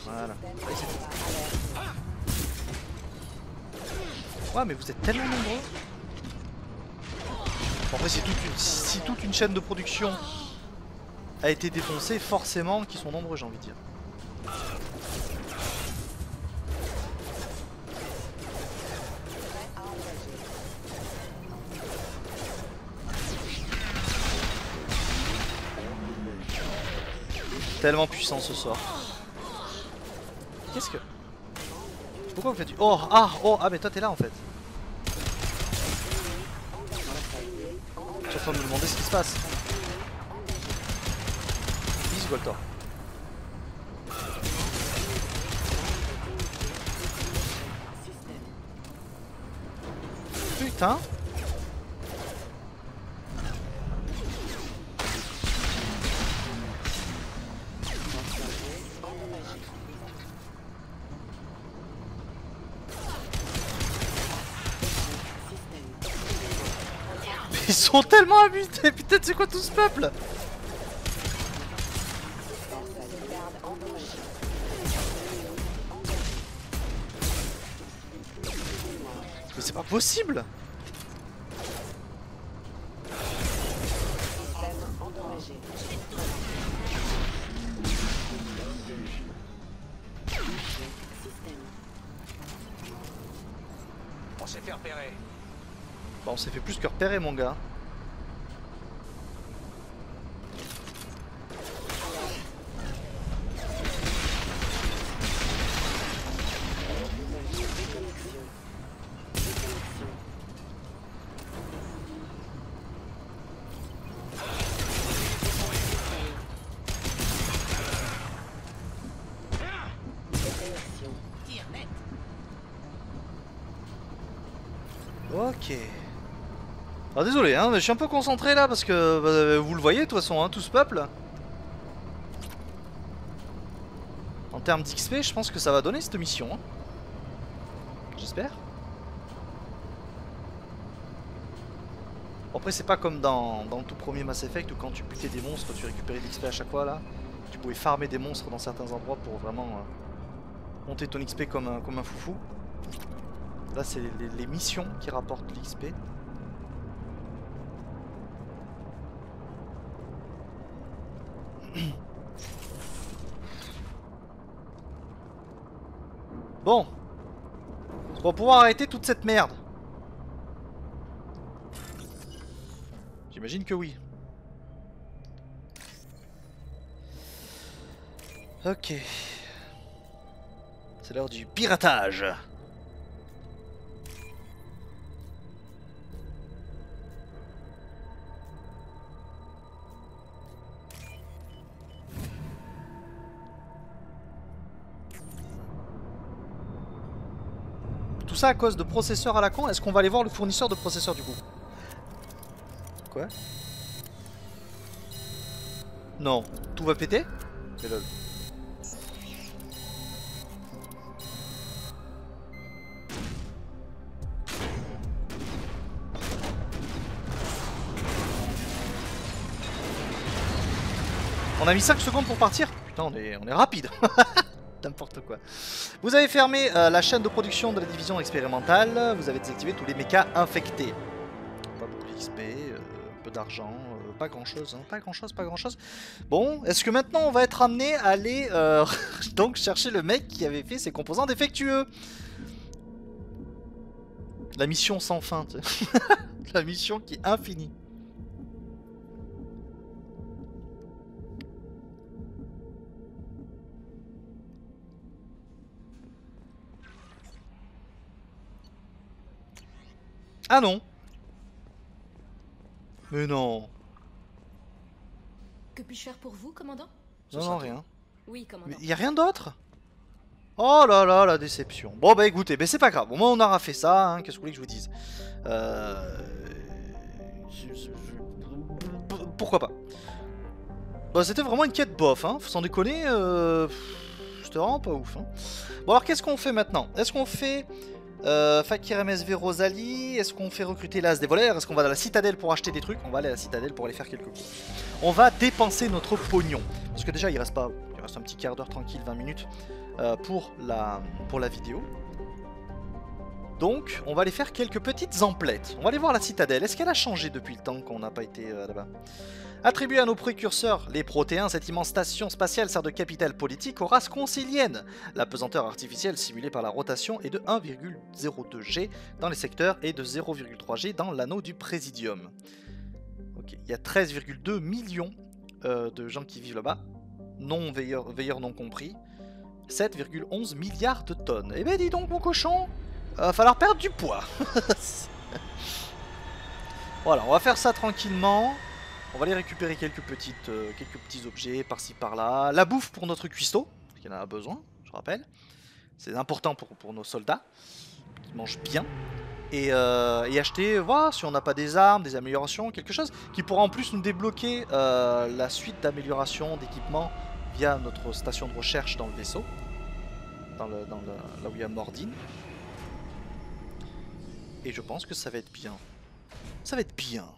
Voilà. Ouais, mais vous êtes tellement nombreux. En vrai, si toute, une, si toute une chaîne de production a été défoncée, forcément qu'ils sont nombreux, j'ai envie de dire. Tellement puissant ce sort. Qu'est-ce que... Pourquoi vous faites du... Oh, ah, oh, ah, mais toi t'es là en fait. Je suis en train de me demander ce qui se passe. Bisous Goltor. Putain. Ils sont tellement abusés, putain, c'est quoi tout ce peuple? Mais c'est pas possible. On s'est fait repérer. Bah on s'est fait plus que repérer, mon gars. Ok. Ah, désolé, hein, mais je suis un peu concentré là parce que bah, vous le voyez de toute façon, hein, tout ce peuple. En termes d'X P, je pense que ça va donner cette mission. Hein. j'espère. Après c'est pas comme dans, dans le tout premier Mass Effect où quand tu butais des monstres tu récupérais de l'X P à chaque fois là. Tu pouvais farmer des monstres dans certains endroits pour vraiment euh, monter ton X P comme un, comme un foufou. Là c'est les, les, les missions qui rapportent l'X P. Bon, on va pouvoir arrêter toute cette merde. J'imagine que oui. Ok. C'est l'heure du piratage. Tout ça à cause de processeurs à la con. Est-ce qu'on va aller voir le fournisseur de processeurs du coup? Quoi? Non, tout va péter? Mais lol. On a mis cinq secondes pour partir. Putain, on est, on est rapide. N'importe quoi. Vous avez fermé euh, la chaîne de production de la division expérimentale. Vous avez désactivé tous les mechas infectés. Pas beaucoup d'X P, euh, peu d'argent, euh, pas grand chose, hein, pas grand chose, pas grand chose. Bon, est-ce que maintenant on va être amené à aller euh, donc chercher le mec qui avait fait ses composants défectueux? La mission sans fin, tu sais. La mission qui est infinie. Ah non. Mais non. Que puis-je faire pour vous, commandant? Non, non, rien. Oui, commandant. Mais y a rien d'autre? Oh là là, la déception. Bon bah écoutez, bah, c'est pas grave. Au moins on aura fait ça, hein. Qu'est-ce que vous voulez que je vous dise? euh... Pourquoi pas? Bah c'était vraiment une quête bof, hein. Sans déconner, euh... c'était vraiment pas ouf, hein. Bon alors qu'est-ce qu'on fait maintenant? Est-ce qu'on fait... Euh, Fakir M S V Rosalie, est-ce qu'on fait recruter l'As des voleurs? Est-ce qu'on va dans la Citadelle pour acheter des trucs? On va aller à la Citadelle pour aller faire quelques coups. On va dépenser notre pognon. Parce que déjà il reste pas, il reste un petit quart d'heure tranquille, vingt minutes euh, pour, la, pour la vidéo. Donc on va aller faire quelques petites emplettes. On va aller voir la Citadelle. Est-ce qu'elle a changé depuis le temps qu'on n'a pas été euh, là-bas? Attribuée à nos précurseurs, les protéins, cette immense station spatiale sert de capitale politique aux races conciliennes. La pesanteur artificielle simulée par la rotation est de un virgule zéro deux G dans les secteurs et de zéro virgule trois G dans l'anneau du Présidium. Ok, il y a treize virgule deux millions euh, de gens qui vivent là-bas, non veilleurs, veilleurs non compris, sept virgule onze milliards de tonnes. Eh ben dis donc mon cochon, va euh, falloir perdre du poids. Voilà, on va faire ça tranquillement. On va aller récupérer quelques, petites, euh, quelques petits objets par-ci par-là. La bouffe pour notre cuistot, parce qu'il en a besoin, je rappelle. C'est important pour, pour nos soldats, qui mangent bien. Et, euh, et acheter, voir si on n'a pas des armes, des améliorations, quelque chose qui pourra en plus nous débloquer euh, la suite d'améliorations d'équipements via notre station de recherche dans le vaisseau, dans le, dans le, là où il y a Mordin. Et je pense que ça va être bien. Ça va être bien.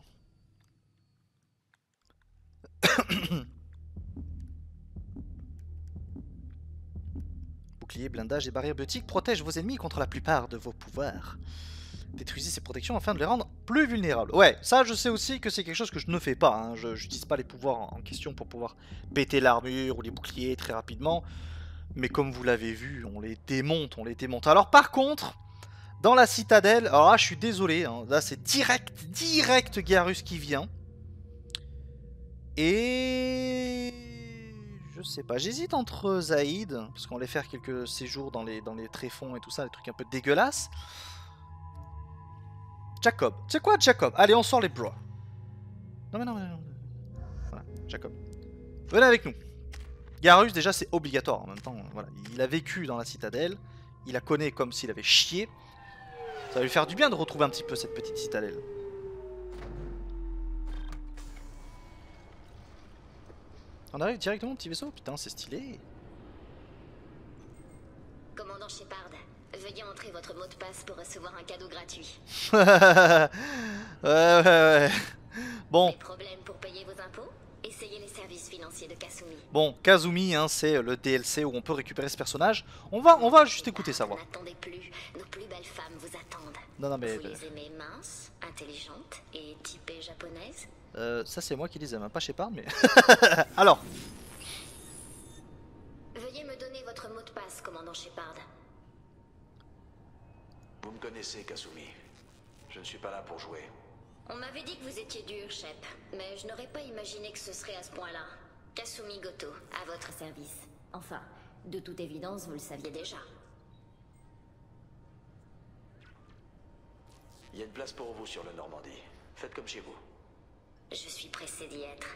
Bouclier, blindage et barrières biotiques protègent vos ennemis contre la plupart de vos pouvoirs. Détruisez ces protections afin de les rendre plus vulnérables. Ouais, ça je sais aussi que c'est quelque chose que je ne fais pas, hein. Je n'utilise pas les pouvoirs en question pour pouvoir péter l'armure ou les boucliers très rapidement. Mais comme vous l'avez vu, on les démonte, on les démonte. Alors par contre, dans la Citadelle, alors là je suis désolé, hein, là c'est direct, direct Garrus qui vient. Et je sais pas, j'hésite entre Zaeed, parce qu'on allait faire quelques séjours dans les, dans les tréfonds et tout ça, les trucs un peu dégueulasses. Jacob, tu sais quoi Jacob? Allez, on sort les bras. Non mais non, mais non. Voilà, Jacob. Venez avec nous. Garrus, déjà c'est obligatoire, en même temps, voilà, il a vécu dans la Citadelle, il la connaît comme s'il avait chié. Ça va lui faire du bien de retrouver un petit peu cette petite Citadelle. On arrive directement au petit vaisseau, putain c'est stylé. Commandant Shepard, Veuillez entrer votre mot de passe pour recevoir un cadeau gratuit. ouais, ouais, ouais. Bon. Des problèmes pour payer vos impôts ? Essayez les services financiers de Kasumi. Bon, Kasumi, hein, c'est le D L C où on peut récupérer ce personnage. On va, on va juste écouter ça. N'attendez plus, nos plus belles femmes vous attendent. Non, non, mais. Vous les aimez minces, intelligentes et typées japonaises ? Euh, ça, c'est moi qui les aime, pas Shepard, mais. Alors. Veuillez me donner votre mot de passe, commandant Shepard. Vous me connaissez, Kasumi. Je ne suis pas là pour jouer. On m'avait dit que vous étiez dur, Shep, mais je n'aurais pas imaginé que ce serait à ce point-là. Kasumi Goto, à votre service. Enfin, de toute évidence, vous le saviez déjà. Il y a une place pour vous sur le Normandie. Faites comme chez vous. Je suis pressé d'y être.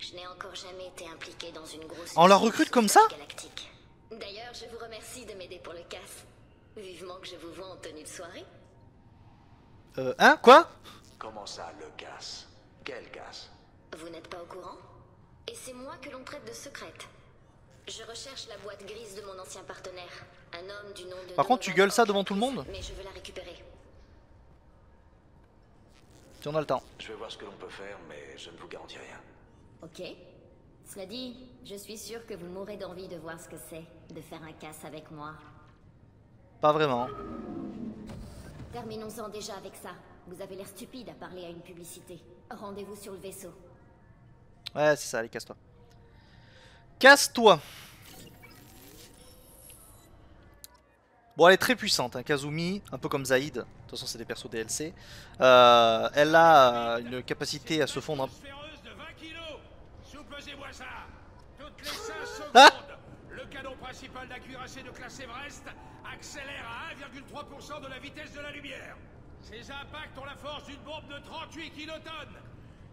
Je n'ai encore jamais été impliqué dans une grosse... On la recrute comme ça ? Galactique. D'ailleurs, je vous remercie de m'aider pour le casse. Vivement que je vous vois en tenue de soirée. Euh, hein, quoi ? Comment ça, le casse ? Quel casse ? Vous n'êtes pas au courant ? Et c'est moi que l'on traite de secrète. Je recherche la boîte grise de mon ancien partenaire, un homme du nom de... Par contre, tu gueules ça devant tout le monde ? Mais je veux la récupérer. Si on a le temps. Je vais voir ce que l'on peut faire, mais je ne vous garantis rien. Ok. Cela dit, je suis sûr que vous mourrez d'envie de voir ce que c'est, de faire un casse avec moi. Pas vraiment. Terminons-en déjà avec ça. Vous avez l'air stupide à parler à une publicité. Rendez-vous sur le vaisseau. Ouais, c'est ça, allez, casse-toi. Casse-toi. Bon, elle est très puissante, hein, Kasumi, un peu comme Zaeed. De toute façon, c'est des persos D L C. Euh, elle a une capacité à se fondre... Ah, principal d'un cuirassé de classe Everest accélère à un virgule trois pour cent de la vitesse de la lumière. Ces impacts ont la force d'une bombe de trente-huit kilotonnes.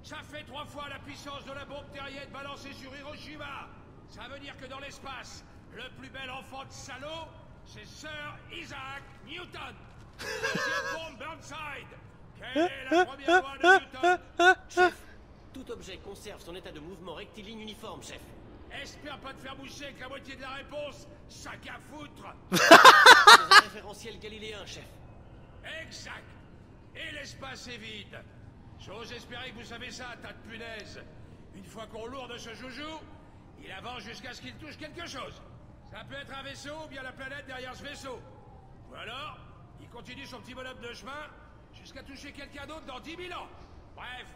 Ça fait trois fois la puissance de la bombe terrienne balancée sur Hiroshima. Ça veut dire que dans l'espace, le plus bel enfant de salaud, c'est Sir Isaac Newton. Deuxième bombe Burnside. Quelle est la première loi de Newton? Chef, tout objet conserve son état de mouvement rectiligne uniforme, chef. Espère pas te faire boucher avec la moitié de la réponse, sac à foutre. C'est un référentiel galiléen, chef. Exact. Et l'espace est vide. J'ose espérer que vous savez ça, tas de punaises. Une fois qu'on lourde ce joujou, il avance jusqu'à ce qu'il touche quelque chose. Ça peut être un vaisseau ou bien la planète derrière ce vaisseau. Ou alors, il continue son petit bonhomme de chemin jusqu'à toucher quelqu'un d'autre dans dix mille ans. Bref.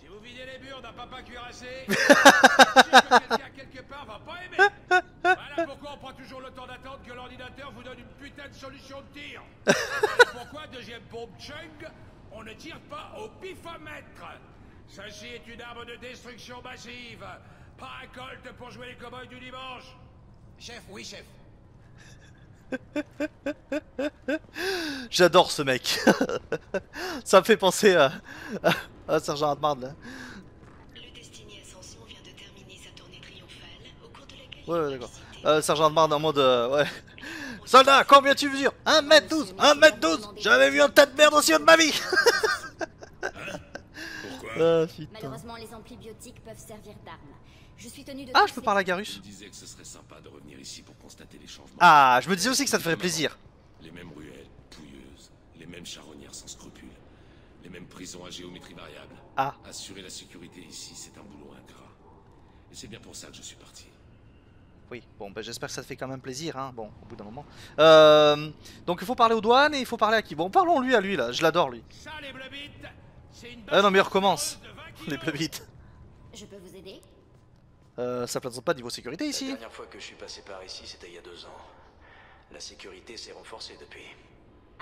Si vous videz les murs d'un papa cuirassé, je suis sûr que quelqu'un quelque part va pas aimer. Voilà pourquoi on prend toujours le temps d'attendre que l'ordinateur vous donne une putain de solution de tir. Pourquoi, deuxième bombe Chung, on ne tire pas au pifomètre? Ceci est une arme de destruction massive. Pas un colt pour jouer les cow-boys du dimanche. Chef, oui, chef. J'adore ce mec. Ça me fait penser à, à, à Sergent Hartman là. Le Destiny Ascension vient de terminer sa tournée triomphale au cours de laquelle... Ouais, ouais, d'accord. Euh, Sergent Hartman en mode... Euh, ouais. Soldat, combien tu mesures? un mètre douze, un mètre douze. J'avais vu un tas de merde aussi haut de ma vie. Pourquoi? Ah, malheureusement, les amphibiotiques peuvent servir d'armes. Je suis tenu de... Ah, je peux parler à Garrus. Ah, je me disais aussi que ça te ferait plaisir. Les mêmes ruelles pouilleuses, les mêmes charronnières sans scrupules, les mêmes prisons à géométrie variable. Ah. Assurer la sécurité ici, c'est un boulot ingrat. Et c'est bien pour ça que je suis parti. Oui, bon, ben, j'espère que ça te fait quand même plaisir, hein, bon, au bout d'un moment. Euh, donc il faut parler aux douanes et il faut parler à qui? Bon, parlons lui à lui, là, je l'adore, lui. Ça, les bleubites, c'est une... Ah non, mais il recommence, les bleubites. Je peux vous aider? Euh, ça plaisante pas niveau sécurité ici. La dernière fois que je suis passé par ici, c'était il y a deux ans. La sécurité s'est renforcée depuis.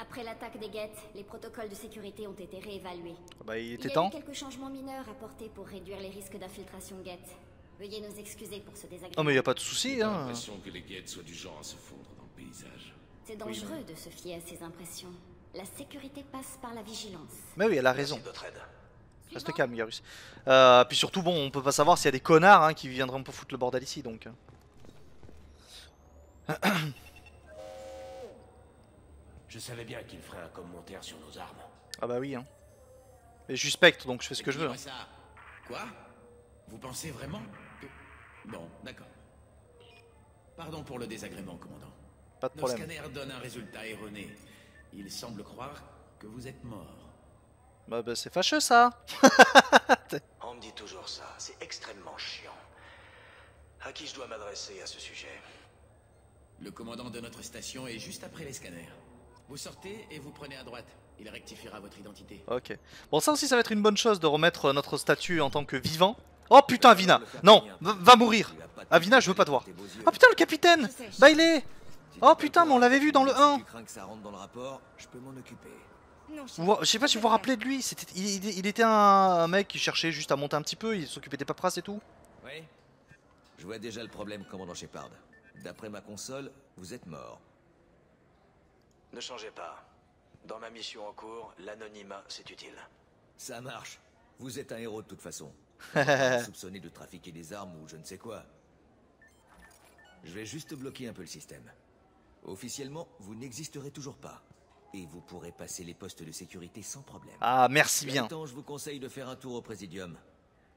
Après l'attaque des guettes, les protocoles de sécurité ont été réévalués. Bah, il était temps. Il y a eu quelques changements mineurs apportés pour réduire les risques d'infiltration guette. Veuillez nous excuser pour ce désagrément. Non mais y a pas de souci. Hein. J'ai l'impression que les guettes soient du genre à se fondre dans le paysage. C'est dangereux oui, de se fier à ces impressions. La sécurité passe par la vigilance. Mais oui, elle a raison. Reste calme, Garrus. Euh, puis surtout, bon, on peut pas savoir s'il y a des connards hein, qui viendraient pour foutre le bordel ici, donc. Je savais bien qu'il ferait un commentaire sur nos armes. Ah bah oui, hein. Et je suis Spectre, donc je fais ce que je veux. Hein. Ça. Quoi? Vous pensez vraiment que... Bon, d'accord. Pardon pour le désagrément, commandant. Pas de problème. Le scanner donne un résultat erroné. Il semble croire que vous êtes mort. Bah, bah c'est fâcheux ça. On me dit toujours ça, c'est extrêmement chiant. À qui je dois m'adresser à ce sujet? Le commandant de notre station est juste après les scanners. Vous sortez et vous prenez à droite. Il rectifiera votre identité. Ok. Bon, ça aussi, ça va être une bonne chose de remettre notre statut en tant que vivant. Oh putain, Avina! Non, va mourir! Avina, je veux pas te voir. Oh putain, le capitaine! Bailey! Oh putain, mais on l'avait vu dans le un! Je sais pas si vous vous rappelez de lui. C'était, il, il, il était un mec qui cherchait juste à monter un petit peu, il s'occupait des paperasses et tout. Oui. Je vois déjà le problème, commandant Shepard. D'après ma console, vous êtes mort. Ne changez pas. Dans ma mission en cours, l'anonymat, c'est utile. Ça marche. Vous êtes un héros de toute façon. Soupçonné de trafiquer des armes ou je ne sais quoi. Je vais juste bloquer un peu le système. Officiellement, vous n'existerez toujours pas. Et vous pourrez passer les postes de sécurité sans problème. Ah, merci bien. Maintenant, je vous conseille de faire un tour au Présidium.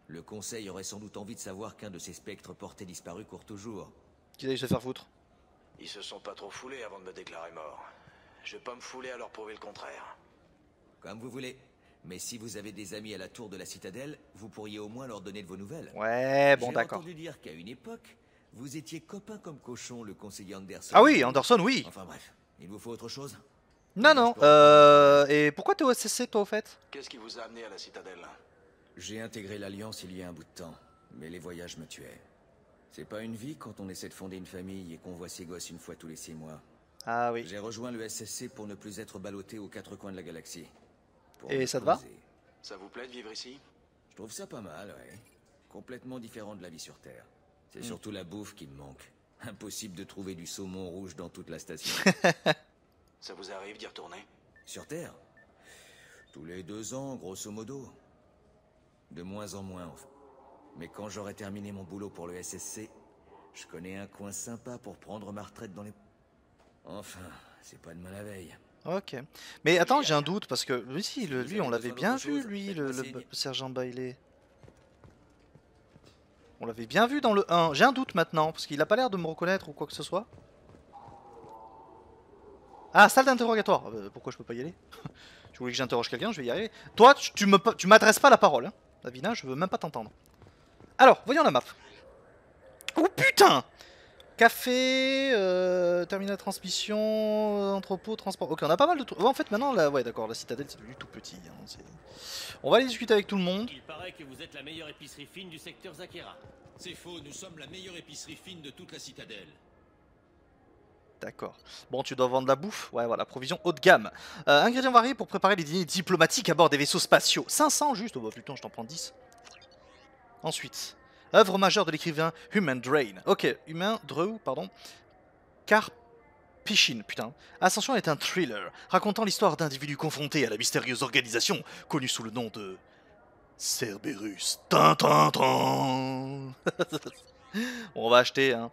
Le conseil aurait sans doute envie de savoir qu'un de ces spectres portés disparus court toujours. Qu'ils aillent se faire foutre. Ils se sont pas trop foulés avant de me déclarer mort. Je vais pas me fouler à leur prouver le contraire. Comme vous voulez. Mais si vous avez des amis à la tour de la Citadelle, vous pourriez au moins leur donner de vos nouvelles. Ouais, bon d'accord. J'ai entendu dire qu'à une époque, vous étiez copain comme cochon, le conseiller Anderson. Ah oui, Anderson, oui. Enfin bref, il vous faut autre chose? Non, non. Euh, et pourquoi t'es au S S C, toi, au fait? Qu'est-ce qui vous a amené à la Citadelle? J'ai intégré l'Alliance il y a un bout de temps, mais les voyages me tuaient. C'est pas une vie quand on essaie de fonder une famille et qu'on voit ses gosses une fois tous les six mois. Ah oui. J'ai rejoint le S S C pour ne plus être ballotté aux quatre coins de la galaxie. Et ça te va? Ça vous plaît de vivre ici? Je trouve ça pas mal, ouais. Complètement différent de la vie sur Terre. C'est mmh. surtout la bouffe qui me manque. Impossible de trouver du saumon rouge dans toute la station. Ça vous arrive d'y retourner? Sur Terre? Tous les deux ans, grosso modo. De moins en moins, enfin. Mais quand j'aurai terminé mon boulot pour le S S C, je connais un coin sympa pour prendre ma retraite dans les... Enfin, c'est pas demain la veille. Ok. Mais attends, j'ai un doute, parce que lui, si, le, lui on l'avait bien vu, lui, le, le, le sergent Bailey. On l'avait bien vu dans le un. J'ai un doute maintenant, parce qu'il a pas l'air de me reconnaître ou quoi que ce soit. Ah, salle d'interrogatoire. Euh, pourquoi je peux pas y aller? Tu voulais que j'interroge quelqu'un, je vais y arriver. Toi, tu me, tu m'adresses pas la parole, hein. Davina, je veux même pas t'entendre. Alors, voyons la map. Oh putain! Café, euh, terminal transmission, entrepôt, transport. Ok, on a pas mal de trucs. Ouais, en fait, maintenant, la... ouais, d'accord, la Citadelle c'est du tout petit. Hein, on va aller discuter avec tout le monde. Il paraît que vous êtes la meilleure épicerie fine du secteur Zakera. C'est faux, nous sommes la meilleure épicerie fine de toute la Citadelle. D'accord. Bon, tu dois vendre la bouffe. Ouais, voilà, provision haut de gamme. Euh, ingrédients variés pour préparer les dîners diplomatiques à bord des vaisseaux spatiaux. cinq cents juste. Oh bah putain, je t'en prends dix. Ensuite. Œuvre majeure de l'écrivain Human Drain. Ok, Humain Drew, pardon. Karpichin, putain. Ascension est un thriller racontant l'histoire d'individus confrontés à la mystérieuse organisation connue sous le nom de Cerberus. Tintintin. On va acheter un hein.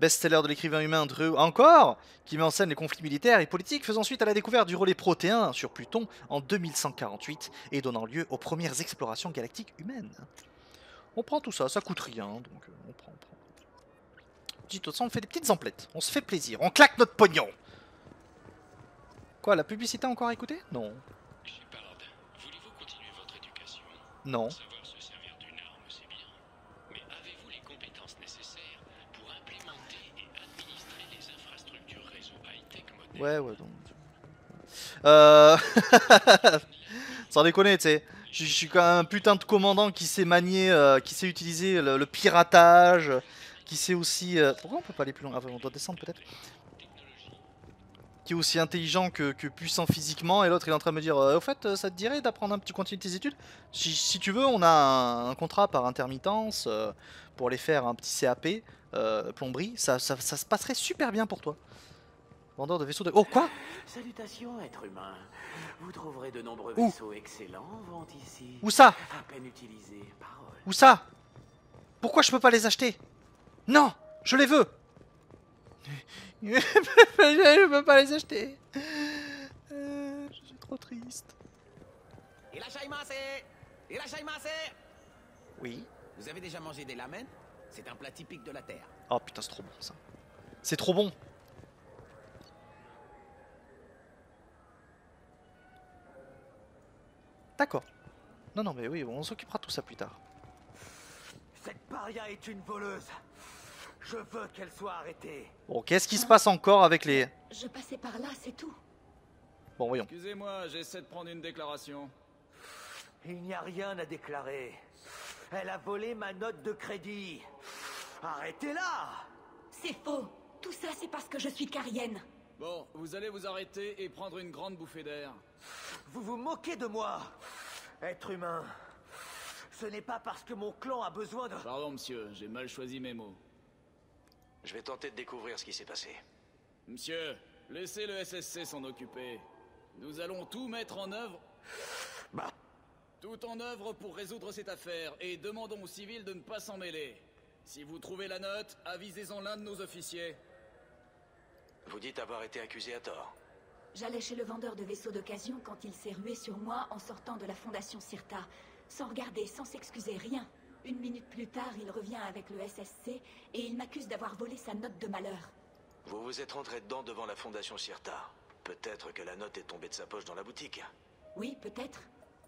Best-seller de l'écrivain humain Drew, encore, qui met en scène les conflits militaires et politiques, faisant suite à la découverte du relais protéin sur Pluton en deux mille cent quarante-huit et donnant lieu aux premières explorations galactiques humaines. On prend tout ça, ça coûte rien, donc on prend, on prend. De toute façon, on fait des petites emplettes, on se fait plaisir, on claque notre pognon. Quoi, la publicité encore à écouter? Non. Shepard, voulez-vous continuer votre éducation? Non. Savoir se servir d'une arme, c'est bien. Mais avez-vous les compétences nécessaires pour implémenter et administrer les infrastructures réseau high-tech modernes? Ouais, ouais, donc... Euh... Sans déconner, tu sais. Je suis quand même un putain de commandant qui sait manier, euh, qui sait utiliser le, le piratage, qui sait aussi... Euh... Pourquoi on peut pas aller plus loin? Ah, on doit descendre peut-être. Qui est aussi intelligent que, que puissant physiquement, et l'autre il est en train de me dire euh, « Au fait, ça te dirait d'apprendre un petit continu de tes études si, ?» Si tu veux, on a un, un contrat par intermittence euh, pour aller faire un petit C A P, euh, plomberie, ça, ça, ça se passerait super bien pour toi. Vendeur de vaisseaux de... Oh, quoi? Salutations, être humain. Vous trouverez de nombreux Où vaisseaux excellents en vente ici. Où ça? À peine utilisés. Parole. Où ça? Pourquoi je peux pas les acheter? Non, je les veux. Je peux pas les acheter. Euh, je suis trop triste. Oui. Vous avez déjà mangé des lamen? C'est un plat typique de la Terre. Oh putain, c'est trop bon ça. C'est trop bon. D'accord. Non, non, mais oui, on s'occupera de tout ça plus tard. Cette paria est une voleuse. Je veux qu'elle soit arrêtée. Bon, qu'est-ce qui se passe encore avec les... Je passais par là, c'est tout. Bon, voyons. Excusez-moi, j'essaie de prendre une déclaration. Il n'y a rien à déclarer. Elle a volé ma note de crédit. Arrêtez-la! C'est faux. Tout ça, c'est parce que je suis carienne. Bon, vous allez vous arrêter et prendre une grande bouffée d'air. Vous vous moquez de moi, être humain. Ce n'est pas parce que mon clan a besoin de... Pardon, monsieur, j'ai mal choisi mes mots. Je vais tenter de découvrir ce qui s'est passé. Monsieur, laissez le S S C s'en occuper. Nous allons tout mettre en œuvre... Bah. Tout en œuvre pour résoudre cette affaire et demandons aux civils de ne pas s'en mêler. Si vous trouvez la note, avisez-en l'un de nos officiers. Vous dites avoir été accusé à tort. J'allais chez le vendeur de vaisseaux d'occasion quand il s'est rué sur moi en sortant de la Fondation Sirta. Sans regarder, sans s'excuser, rien. Une minute plus tard, il revient avec le S S C et il m'accuse d'avoir volé sa note de malheur. Vous vous êtes rentré dedans devant la Fondation Sirta. Peut-être que la note est tombée de sa poche dans la boutique. Oui, peut-être.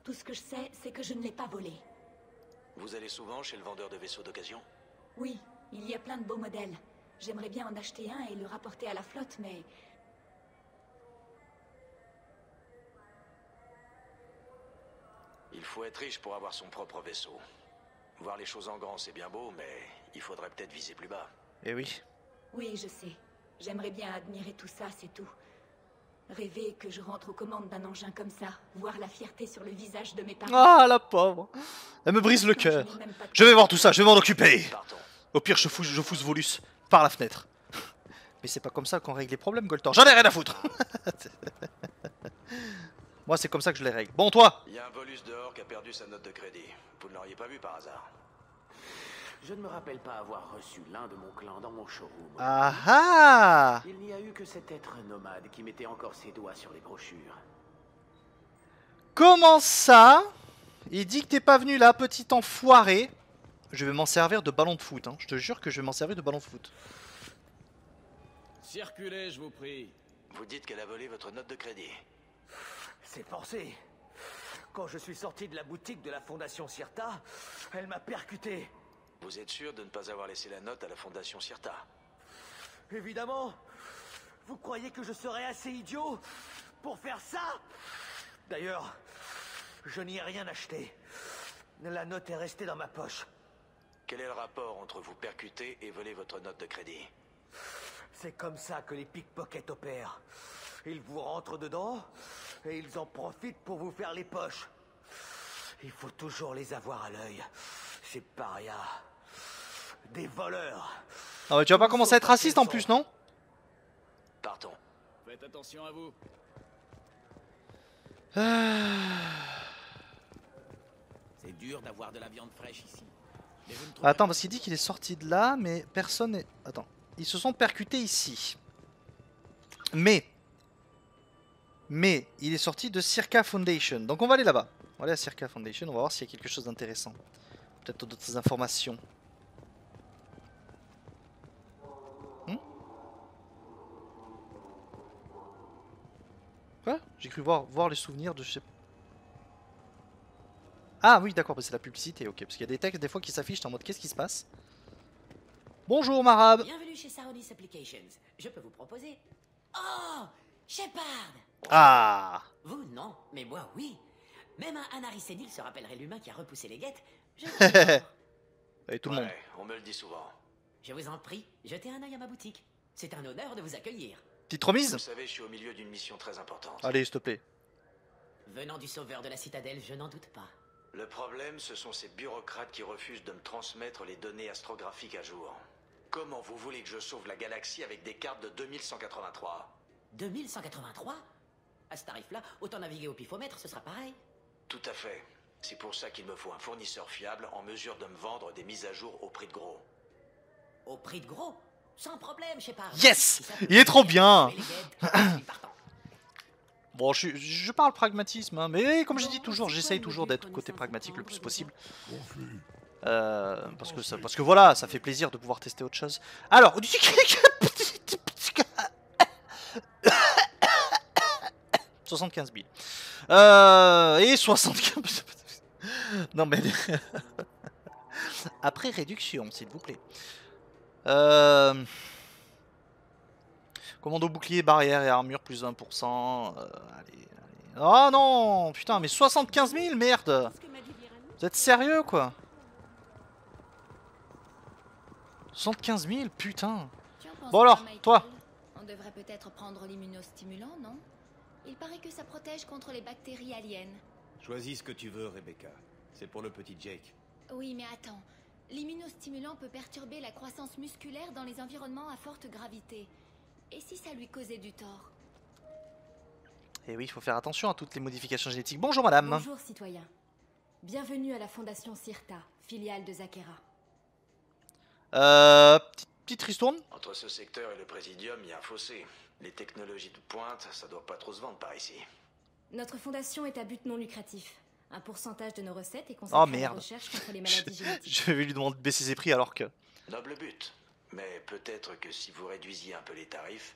Tout ce que je sais, c'est que je ne l'ai pas volée. Vous allez souvent chez le vendeur de vaisseaux d'occasion? Oui, il y a plein de beaux modèles. J'aimerais bien en acheter un et le rapporter à la flotte, mais... Il faut être riche pour avoir son propre vaisseau. Voir les choses en grand, c'est bien beau, mais il faudrait peut-être viser plus bas. Eh oui. Oui, je sais. J'aimerais bien admirer tout ça, c'est tout. Rêver que je rentre aux commandes d'un engin comme ça. Voir la fierté sur le visage de mes parents. Ah, la pauvre. Elle me brise le cœur. Je vais voir tout ça, je vais m'en occuper. Pardon. Au pire, je fous, je fous ce volus. Par la fenêtre. Mais c'est pas comme ça qu'on règle les problèmes, Goltor. J'en ai rien à foutre. Moi, c'est comme ça que je les règle. Bon, toi. Il y a un volus dehors qui a perdu sa note de crédit. Vous ne l'auriez pas vu par hasard? Je ne me rappelle pas avoir reçu l'un de mon clan dans mon showroom. Ah ah. Il n'y a eu que cet être nomade qui mettait encore ses doigts sur les brochures. Comment ça? Il dit que t'es pas venu là, petit enfoiré. Je vais m'en servir de ballon de foot, hein. Je te jure que je vais m'en servir de ballon de foot. Circulez, je vous prie. Vous dites qu'elle a volé votre note de crédit. C'est forcé. Quand je suis sorti de la boutique de la Fondation Sirta, elle m'a percuté. Vous êtes sûr de ne pas avoir laissé la note à la Fondation Sirta? Évidemment. Vous croyez que je serais assez idiot pour faire ça? D'ailleurs, je n'y ai rien acheté. La note est restée dans ma poche. Quel est le rapport entre vous percuter et voler votre note de crédit? C'est comme ça que les pickpockets opèrent. Ils vous rentrent dedans, et ils en profitent pour vous faire les poches. Il faut toujours les avoir à l'œil. C'est parias. Des voleurs. Ah mais tu vas pas commencer à être raciste en plus, non? Pardon. Faites attention à vous. C'est dur d'avoir de la viande fraîche ici. Attends, parce qu'il dit qu'il est sorti de là, mais personne n'est... Attends, ils se sont percutés ici. Mais... Mais, il est sorti de Sirta Foundation. Donc on va aller là-bas. On va aller à Sirta Foundation, on va voir s'il y a quelque chose d'intéressant. Peut-être d'autres informations. Hmm? Quoi? J'ai cru voir, voir les souvenirs de... Ah oui, d'accord, c'est la publicité, ok. Parce qu'il y a des textes des fois qui s'affichent en mode qu'est-ce qui se passe? Bonjour, Marab. Bienvenue chez Saronis Applications. Je peux vous proposer... Oh, Shepard. Ah. Vous, non, mais moi, oui. Même un Anaricénil se rappellerait l'humain qui a repoussé les guettes. Je et tout le ouais, monde. On me le dit souvent. Je vous en prie, jetez un œil à ma boutique. C'est un honneur de vous accueillir. Petite remise. Vous savez, je suis au milieu d'une mission très importante. Allez, s'il te plaît. Venant du sauveur de la Citadelle, je n'en doute pas. Le problème, ce sont ces bureaucrates qui refusent de me transmettre les données astrographiques à jour. Comment vous voulez que je sauve la galaxie avec des cartes de deux mille cent quatre-vingt-trois? deux mille cent quatre-vingt-trois? À ce tarif-là, autant naviguer au pifomètre, ce sera pareil. Tout à fait. C'est pour ça qu'il me faut un fournisseur fiable en mesure de me vendre des mises à jour au prix de gros. Au prix de gros? Sans problème, Shepard. Yes! Il est trop bien! Bon, je, je parle pragmatisme, hein, mais comme je dis toujours, j'essaye toujours d'être côté pragmatique le plus possible. Euh, parce, que ça, parce que voilà, ça fait plaisir de pouvoir tester autre chose. Alors, soixante-quinze mille. Euh, et soixante-quinze mille... non mais... après réduction, s'il vous plaît. Euh... Commando bouclier, barrière et armure, plus un pour cent. Euh, allez, allez. Oh non, putain, mais soixante-quinze mille, merde. Vous êtes sérieux, quoi? Soixante-quinze mille, putain. Bon alors, toi. On devrait peut-être prendre l'immunostimulant, non? Il paraît que ça protège contre les bactéries aliens. Choisis ce que tu veux, Rebecca. C'est pour le petit Jake. Oui, mais attends. L'immunostimulant peut perturber la croissance musculaire dans les environnements à forte gravité. Et si ça lui causait du tort? Eh oui, il faut faire attention à toutes les modifications génétiques. Bonjour, madame. Bonjour, citoyen. Bienvenue à la Fondation Sirta, filiale de Zakera. Euh... Petite ristourne. Entre ce secteur et le Présidium, il y a un fossé. Les technologies de pointe, ça doit pas trop se vendre par ici. Notre fondation est à but non lucratif. Un pourcentage de nos recettes est consacré oh, merde. à la recherche contre les maladies génétiques. Je vais lui demander de baisser ses prix alors que... Noble but. Mais peut-être que si vous réduisiez un peu les tarifs,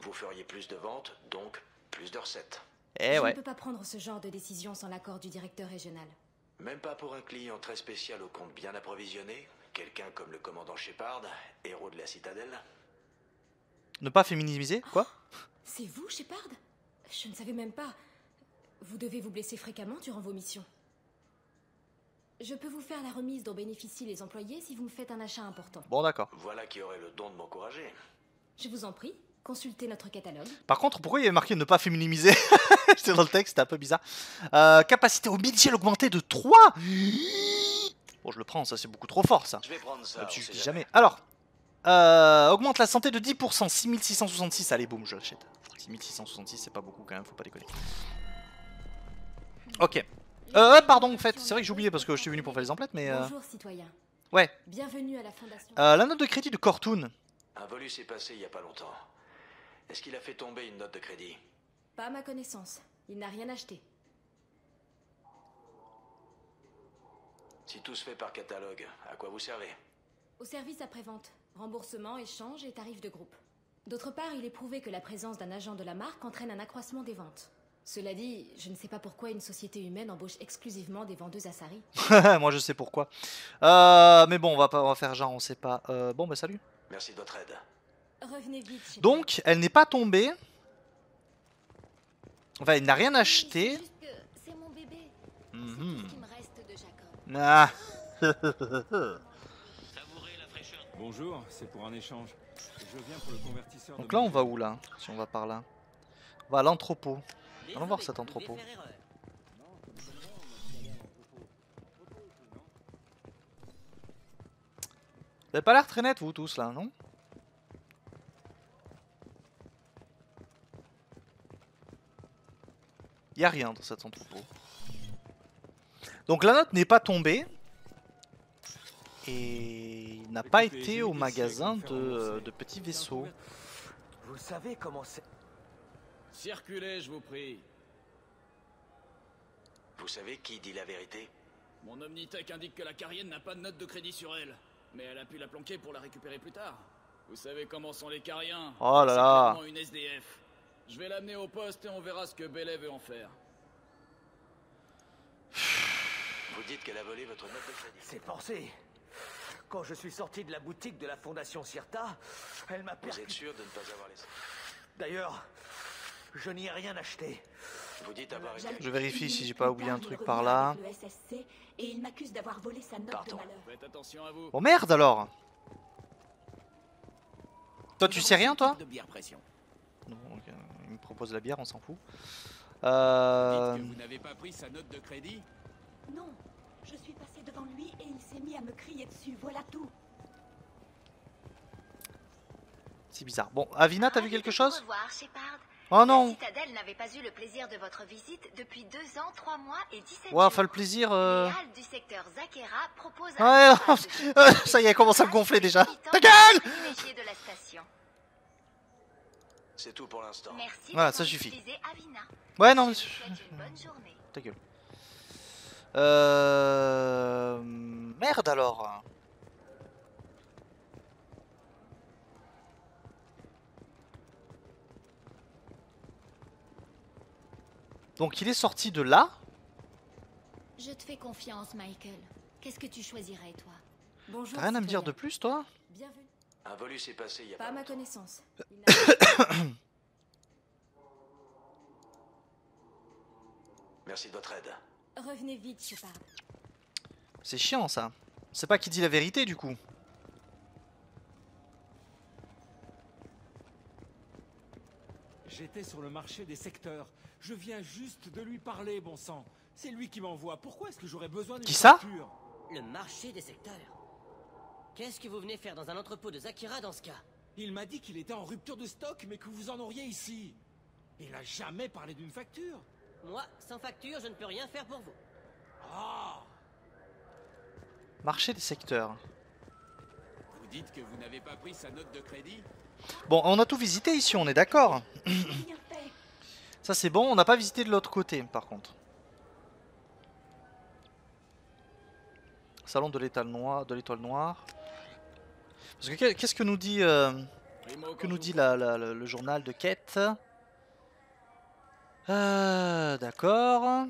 vous feriez plus de ventes, donc plus de recettes. Eh Je ouais. ne peux pas prendre ce genre de décision sans l'accord du directeur régional. Même pas pour un client très spécial au compte bien approvisionné? Quelqu'un comme le commandant Shepard, héros de la Citadelle? Ne pas féminiser, quoi? Oh, c'est vous, Shepard? Je ne savais même pas. Vous devez vous blesser fréquemment durant vos missions. Je peux vous faire la remise dont bénéficient les employés si vous me faites un achat important. Bon, d'accord. Voilà qui aurait le don de m'encourager. Je vous en prie, consultez notre catalogue. Par contre, pourquoi il y avait marqué ne pas féminiser? J'étais dans le texte, c'était un peu bizarre. Euh, capacité au midgel augmentée de trois. Bon, je le prends, ça c'est beaucoup trop fort ça. Je vais prendre ça. Tu dis jamais. Alors, euh, augmente la santé de dix pour cent, six mille six cent soixante-six. Allez, boum, je l'achète. six mille six cent soixante-six, c'est pas beaucoup quand même, faut pas déconner. Ok. Euh, pardon, en fait, c'est vrai que j'ai oublié parce que je suis venu pour faire les emplettes, mais. Euh... Bonjour, citoyen. Ouais. Bienvenue à la fondation. Euh, la note de crédit de Cortoun. Un volus s'est passé il y a pas longtemps. Est-ce qu'il a fait tomber une note de crédit? Pas à ma connaissance. Il n'a rien acheté. Si tout se fait par catalogue, à quoi vous servez? Au service après-vente, remboursement, échange et tarifs de groupe. D'autre part, il est prouvé que la présence d'un agent de la marque entraîne un accroissement des ventes. Cela dit, je ne sais pas pourquoi une société humaine embauche exclusivement des vendeuses à sari. Moi je sais pourquoi. Euh, mais bon, on va, pas, on va faire genre, on sait pas. Euh, bon bah salut. Merci de votre aide. Revenez vite. Donc, elle n'est pas tombée. Enfin, elle n'a rien acheté. C'est mon bébé. Mm-hmm. Ah. Bonjour, c'est pour un échange. Je viens pour le convertisseur. Donc là, on va où là? Si on va par là, on va à l'entrepôt. Allons voir cet entrepôt. Vous avez pas l'air très net, vous tous là, non? Y a rien dans cet entrepôt. Donc la note n'est pas tombée et il n'a pas été au magasin de, de petits vaisseaux. Vous savez comment c'est. Circulez, je vous prie. Vous savez qui dit la vérité? Mon Omnitech indique que la Carienne n'a pas de note de crédit sur elle, mais elle a pu la planquer pour la récupérer plus tard. Vous savez comment sont les Cariens? Oh là là. Une S D F. Je vais l'amener au poste et on verra ce que Bellet veut en faire. Vous dites qu'elle a volé votre note de crédit. C'est forcé. Quand je suis sorti de la boutique de la Fondation Sirta, elle m'a perdu. Vous êtes sûr de ne pas avoir laissé? D'ailleurs, je n'y ai rien acheté. Vous dites avoir été... Je vérifie si j'ai pas oublié un truc par là. Le S S C et il m'accuse d'avoir volé sa note. Pardon. De malheur. Faites attention à vous. Oh merde alors. Toi tu sais rien toi? Non, okay. Il me propose la bière, on s'en fout. Euh... Vous dites que vous n'avez pas pris sa note de crédit? Non, je suis passé devant lui et il s'est mis à me crier dessus, voilà tout. C'est bizarre. Bon, Avina, t'as vu quelque chose? Revoir, Shepard. Oh non. La Citadelle n'avait pas eu le plaisir de votre visite depuis deux ans, trois mois et dix-sept jours. Ouais, enfin le plaisir... Euh... du secteur Zakera propose ah, un euh, ça y est, commence à me gonfler déjà. Ta gueule! C'est tout pour l'instant. Voilà, ça suffit. Avina. Ouais, non, mais... Une bonne journée. Ta gueule. Euh... Merde alors. Donc il est sorti de là. Je te fais confiance, Michael. Qu'est-ce que tu choisirais, toi? Bonjour. T'as rien à me dire de plus, toi? Bienvenue. Un volus s'est passé il y a pas, pas ma connaissance. Il a... Merci de votre aide. Revenez vite, Shepard. C'est chiant, ça. C'est pas qui dit la vérité, du coup. J'étais sur le marché des secteurs. Je viens juste de lui parler, bon sang. C'est lui qui m'envoie. Pourquoi est-ce que j'aurais besoin d'une facture ? Le marché des secteurs. Qu'est-ce que vous venez faire dans un entrepôt de Zakera dans ce cas? Il m'a dit qu'il était en rupture de stock, mais que vous en auriez ici. Il n'a jamais parlé d'une facture. Moi, sans facture, je ne peux rien faire pour vous. Oh. Marché des secteurs. Vous dites que vous n'avez pas pris sa note de crédit? Bon, on a tout visité ici, on est d'accord. Ça c'est bon, on n'a pas visité de l'autre côté par contre. Salon de l'étoile noire, de l'étoile noire. Parce que qu'est-ce que nous dit, euh, que nous dit la, la, la, le journal de quête? euh, D'accord.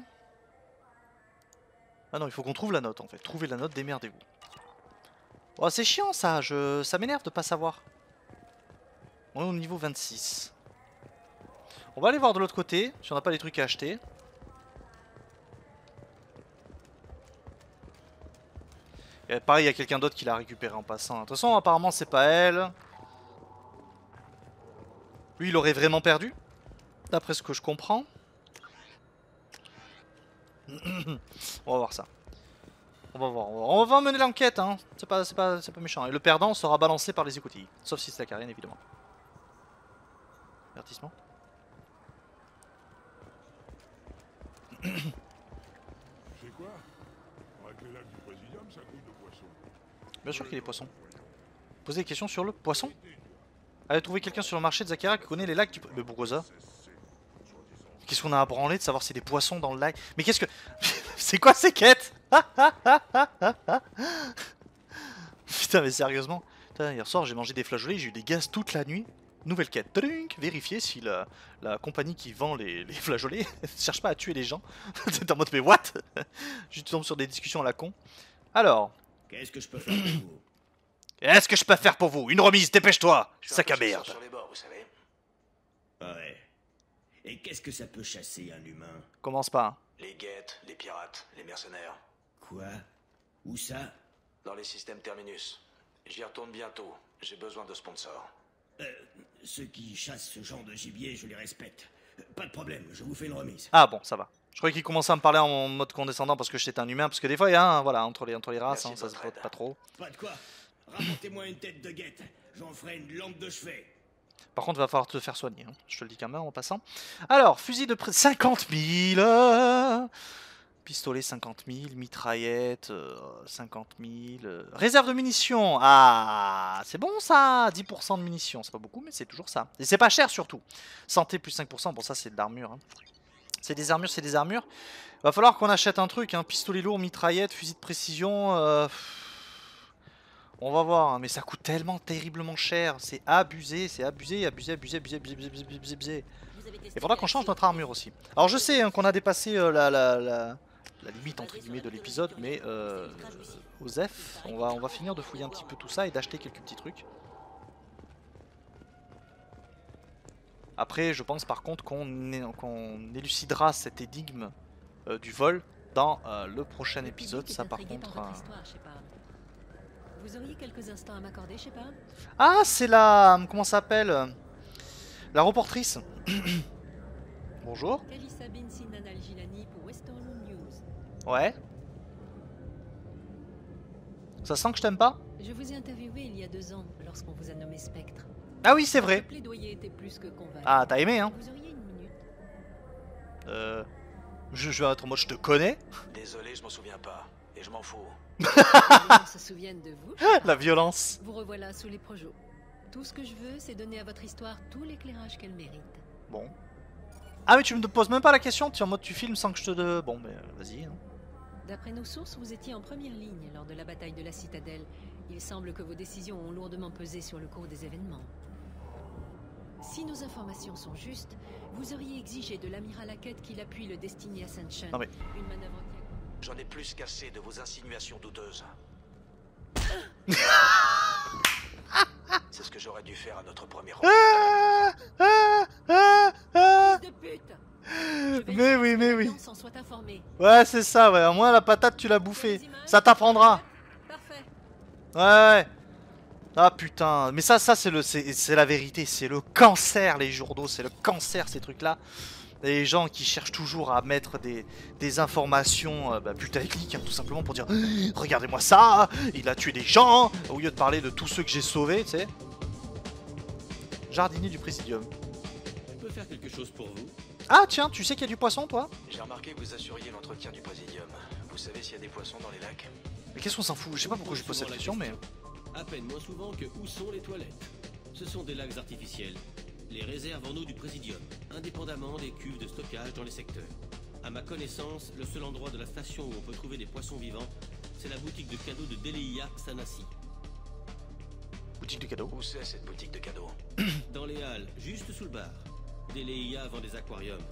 Ah non, il faut qu'on trouve la note en fait. Trouvez la note, démerdez-vous. Oh, c'est chiant ça, je, ça m'énerve de pas savoir. On est au niveau vingt-six. On va aller voir de l'autre côté, si on n'a pas des trucs à acheter. Et pareil, il y a quelqu'un d'autre qui l'a récupéré en passant. De toute façon, apparemment, c'est pas elle. Lui, il aurait vraiment perdu, d'après ce que je comprends. On va voir ça. On va voir. On va mener l'enquête, hein. C'est pas, c'est pas, c'est pas méchant. Et le perdant sera balancé par les écoutilles. Sauf si c'est la carrière, évidemment. Avertissement. C'est quoi? Avec les lacs du Présidium, ça couille de poissons. Bien sûr qu'il y a des poissons. Posez des questions sur le poisson. Allez trouver quelqu'un sur le marché de Zakera qui connaît les lacs du... Mais pourquoi ça? Qu'est-ce qu'on a à branler de savoir si c'est des poissons dans le lac? Mais qu'est-ce que... C'est quoi ces quêtes? Putain mais sérieusement. Putain, hier soir j'ai mangé des flageolets, j'ai eu des gaz toute la nuit. Nouvelle quête, Trink, vérifier si la, la compagnie qui vend les, les flageolets cherche pas à tuer les gens. C'est en mode mais what? Je tombe sur des discussions à la con. Alors. Qu'est-ce que je peux faire pour vous? Qu'est-ce que je peux faire pour vous? Une remise, dépêche-toi, sac à merde. Sur les bords, vous savez. Ouais. Et qu'est-ce que ça peut chasser un humain? Commence pas. Les guettes, les pirates, les mercenaires. Quoi? Où ça? Dans les systèmes Terminus. J'y retourne bientôt. J'ai besoin de sponsors. Euh, ceux qui chassent ce genre de gibier, je les respecte. Pas de problème, je vous fais une remise. Ah bon, ça va. Je croyais qu'il commençait à me parler en mode condescendant parce que j'étais un humain, parce que des fois, hein, voilà, entre les, entre les races, hein, ça se porte pas trop. Pas de quoi. Rapportez-moi une tête de guette, j'en ferai une lampe de chevet. Par contre, va falloir te faire soigner, hein. Je te le dis quand même en passant. Alors, fusil de près de cinquante mille, euh, pistolet cinquante mille, mitraillette euh, cinquante mille, euh, réserve de munitions. Ah, c'est bon ça, dix pour cent de munitions, c'est pas beaucoup mais c'est toujours ça. Et c'est pas cher surtout. Santé plus cinq pour cent, bon ça c'est de l'armure. Hein. C'est des armures, c'est des armures. Va falloir qu'on achète un truc, hein. Pistolet lourd, mitraillette, fusil de précision... Euh... On va voir, hein, mais ça coûte tellement terriblement cher. C'est abusé, c'est abusé, abusé, abusé, abusé, abusé, abusé, abusé, abusé, abusé. Il faudra qu'on change notre armure aussi. Alors je sais hein, qu'on a dépassé euh, la, la, la, la limite entre guillemets de l'épisode, mais euh, Osef, on va, on va finir de fouiller un petit peu tout ça et d'acheter quelques petits trucs. Après je pense par contre qu'on qu'on élucidera cette énigme euh, du vol dans euh, le prochain épisode, ça par contre... Euh, Vous auriez quelques instants à m'accorder, Shepard? Ah, c'est la... Comment ça s'appelle? La reportrice. Bonjour. Ouais. Ça sent que je t'aime pas? Je vous ai interviewé il y a deux ans, lorsqu'on vous a nommé Spectre. Ah oui, c'est vrai. Le plaidoyer était plus que convaincu. Ah, t'as aimé, hein? Vous auriez une minute? Euh... Je, je vais être en mode, je te connais? Désolé, je m'en souviens pas. Et je m'en fous. Se souviennent de vous. La violence. Vous revoilà sous les projets. Tout ce que je veux, c'est donner à votre histoire tout l'éclairage qu'elle mérite. Bon. Ah mais tu me poses même pas la question. Tu es en mode tu filmes sans que je te de. Bon mais vas-y. Hein. D'après nos sources, vous étiez en première ligne lors de la bataille de la Citadelle. Il semble que vos décisions ont lourdement pesé sur le cours des événements. Si nos informations sont justes, vous auriez exigé de l'amiral Hackett qu'il appuie le Destiny Ascension. Non mais... Une manœuvre... J'en ai plus qu'assez de vos insinuations douteuses. C'est ce que j'aurais dû faire à notre premier rendez-vous. Ah, ah, ah, ah. Mais oui, mais oui. Ouais, c'est ça, ouais. Au moins la patate, tu l'as bouffée. Ça t'apprendra. Ouais, ouais. Ah putain. Mais ça, ça c'est le, c'est la vérité. C'est le cancer, les jours d'eau. C'est le cancer, ces trucs-là. Les gens qui cherchent toujours à mettre des, des informations euh, bah, putaclic, hein, tout simplement pour dire « Regardez-moi ça, il a tué des gens !» au lieu de parler de tous ceux que j'ai sauvés, tu sais. Jardinier du Présidium. Je peux faire quelque chose pour vous ? Ah tiens, tu sais qu'il y a du poisson, toi ? J'ai remarqué que vous assuriez l'entretien du Présidium. Vous savez s'il y a des poissons dans les lacs ? Mais qu'est-ce qu'on s'en fout ? Je sais pas pourquoi je pose cette question, mais... À peine moins souvent que où sont les toilettes. Ce sont des lacs artificiels. Les réserves en eau du Présidium, indépendamment des cuves de stockage dans les secteurs. À ma connaissance, le seul endroit de la station où on peut trouver des poissons vivants, c'est la boutique de cadeaux de Deleia Sanassi. Boutique de cadeaux? Où c'est cette boutique de cadeaux? Dans les halles, juste sous le bar. Deleia vend des aquariums.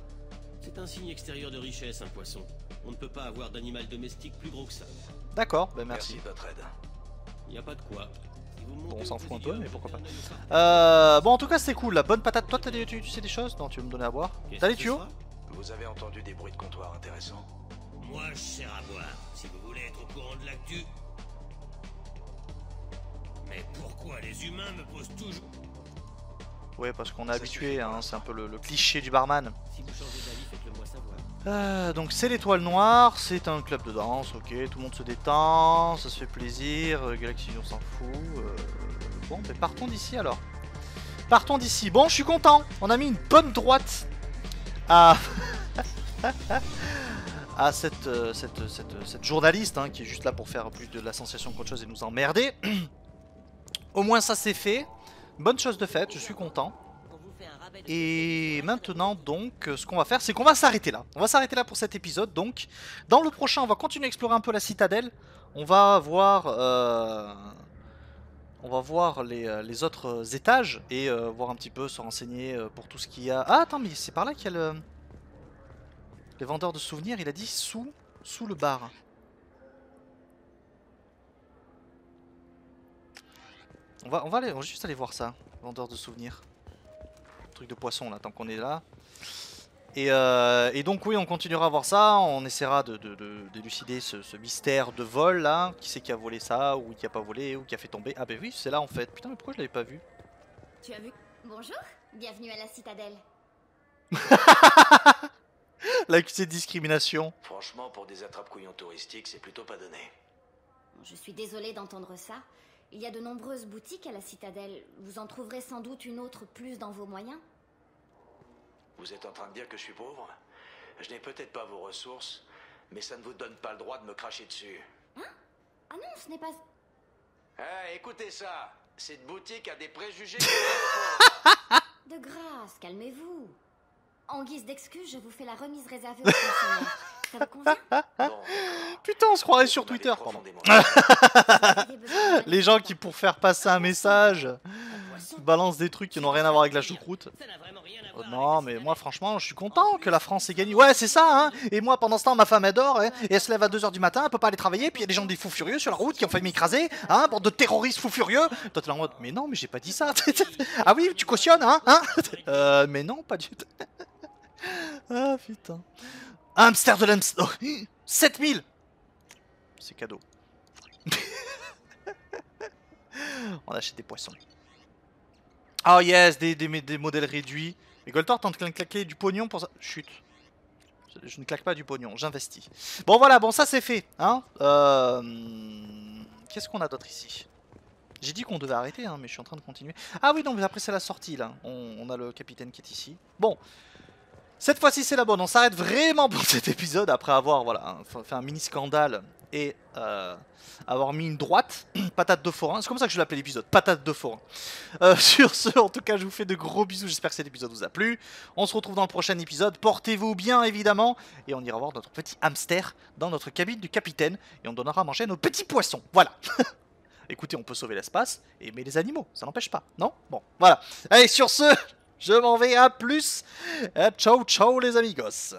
C'est un signe extérieur de richesse, un poisson. On ne peut pas avoir d'animal domestique plus gros que ça. D'accord, ben merci. Merci de votre aide. Il n'y a pas de quoi. Bon, on s'en fout un peu, mais pourquoi pas. Euh, bon, en tout cas, c'est cool. La bonne patate. Toi, t'as des, tu, tu sais des choses? Non, tu veux me donner à boire? T'as les tuyaux? Vous avez entendu des bruits de comptoir intéressants? Moi, je sers à boire. Si vous voulez être au courant de l'actu. Mais pourquoi les humains me posent toujours? Ouais, parce qu'on est habitué. Hein, c'est un peu le, le cliché du barman. Si vous changez d'avis, faites-le moi savoir. Euh, donc c'est l'Étoile Noire, c'est un club de danse, ok, tout le monde se détend, ça se fait plaisir, euh, Galaxy on s'en fout, euh, bon mais partons d'ici alors, partons d'ici, bon je suis content, on a mis une bonne droite à, à cette, euh, cette, cette, cette journaliste hein, qui est juste là pour faire plus de la sensation qu'autre chose et nous emmerder, au moins ça c'est fait, bonne chose de faite, je suis content. Et maintenant donc ce qu'on va faire c'est qu'on va s'arrêter là. On va s'arrêter là pour cet épisode donc. Dans le prochain on va continuer à explorer un peu la citadelle. On va voir euh, on va voir les, les autres étages. Et euh, voir un petit peu se renseigner pour tout ce qu'il y a. Ah attends mais c'est par là qu'il y a le... Les vendeurs de souvenirs il a dit sous, sous le bar. On va, on va, aller, on va juste aller voir ça. Vendeurs de souvenirs de poisson là tant qu'on est là et, euh, et donc oui on continuera à voir ça, on essaiera de, de, de, d'élucider ce, ce mystère de vol là, qui c'est qui a volé ça ou qui a pas volé ou qui a fait tomber. Ah ben oui c'est là en fait, putain mais pourquoi je l'avais pas vu? Tu as vu? Bonjour, bienvenue à la citadelle. L'accusé de discrimination. Franchement pour des attrape-couillons touristiques c'est plutôt pas donné. Je suis désolée d'entendre ça. Il y a de nombreuses boutiques à la citadelle. Vous en trouverez sans doute une autre plus dans vos moyens. Vous êtes en train de dire que je suis pauvre? Je n'ai peut-être pas vos ressources, mais ça ne vous donne pas le droit de me cracher dessus. Hein? Ah non, ce n'est pas... Ah, écoutez ça. Cette boutique a des préjugés... De grâce, calmez-vous. En guise d'excuse, je vous fais la remise réservée aux fonctionnaires. Ça vous convient? Bon. Putain, on se croirait sur Twitter. Les gens qui, pour faire passer un message, balancent des trucs qui n'ont rien à voir avec la choucroute. Oh, non, mais moi, franchement, je suis content que la France ait gagné. Ouais, c'est ça, hein. Et moi, pendant ce temps, ma femme adore. Hein, et elle se lève à deux heures du matin, elle peut pas aller travailler. Puis il y a des gens des fous furieux sur la route qui ont failli m'écraser. Hein, bande de terroristes fous furieux. Toi, t'es en mode, mais non, mais j'ai pas dit ça. Ah oui, tu cautionnes, hein, hein. Euh, mais non, pas du tout. Ah, putain. Hamster de l'hamster. Oh, sept mille. C'est cadeau. On achète des poissons. Oh yes, des, des, des modèles réduits. Mais Goltor tente de claquer du pognon pour ça. Chut. Je ne claque pas du pognon, j'investis. Bon voilà, bon ça c'est fait. Hein euh... Qu'est-ce qu'on a d'autre ici? J'ai dit qu'on devait arrêter, hein, mais je suis en train de continuer. Ah oui, non, mais après c'est la sortie là. On, on a le capitaine qui est ici. Bon. Cette fois-ci c'est la bonne, on s'arrête vraiment pour cet épisode après avoir voilà, un, fait un mini scandale et euh, avoir mis une droite, patate de forain, c'est comme ça que je l'appelais l'épisode, patate de forain. Euh, sur ce, en tout cas je vous fais de gros bisous, j'espère que cet épisode vous a plu, on se retrouve dans le prochain épisode, portez-vous bien évidemment, et on ira voir notre petit hamster dans notre cabine du capitaine, et on donnera à manger nos petits poissons, voilà. Écoutez, on peut sauver l'espace et aimer les animaux, ça n'empêche pas, non? Bon, voilà, allez sur ce... Je m'en vais, à plus. Ciao, ciao les amigos.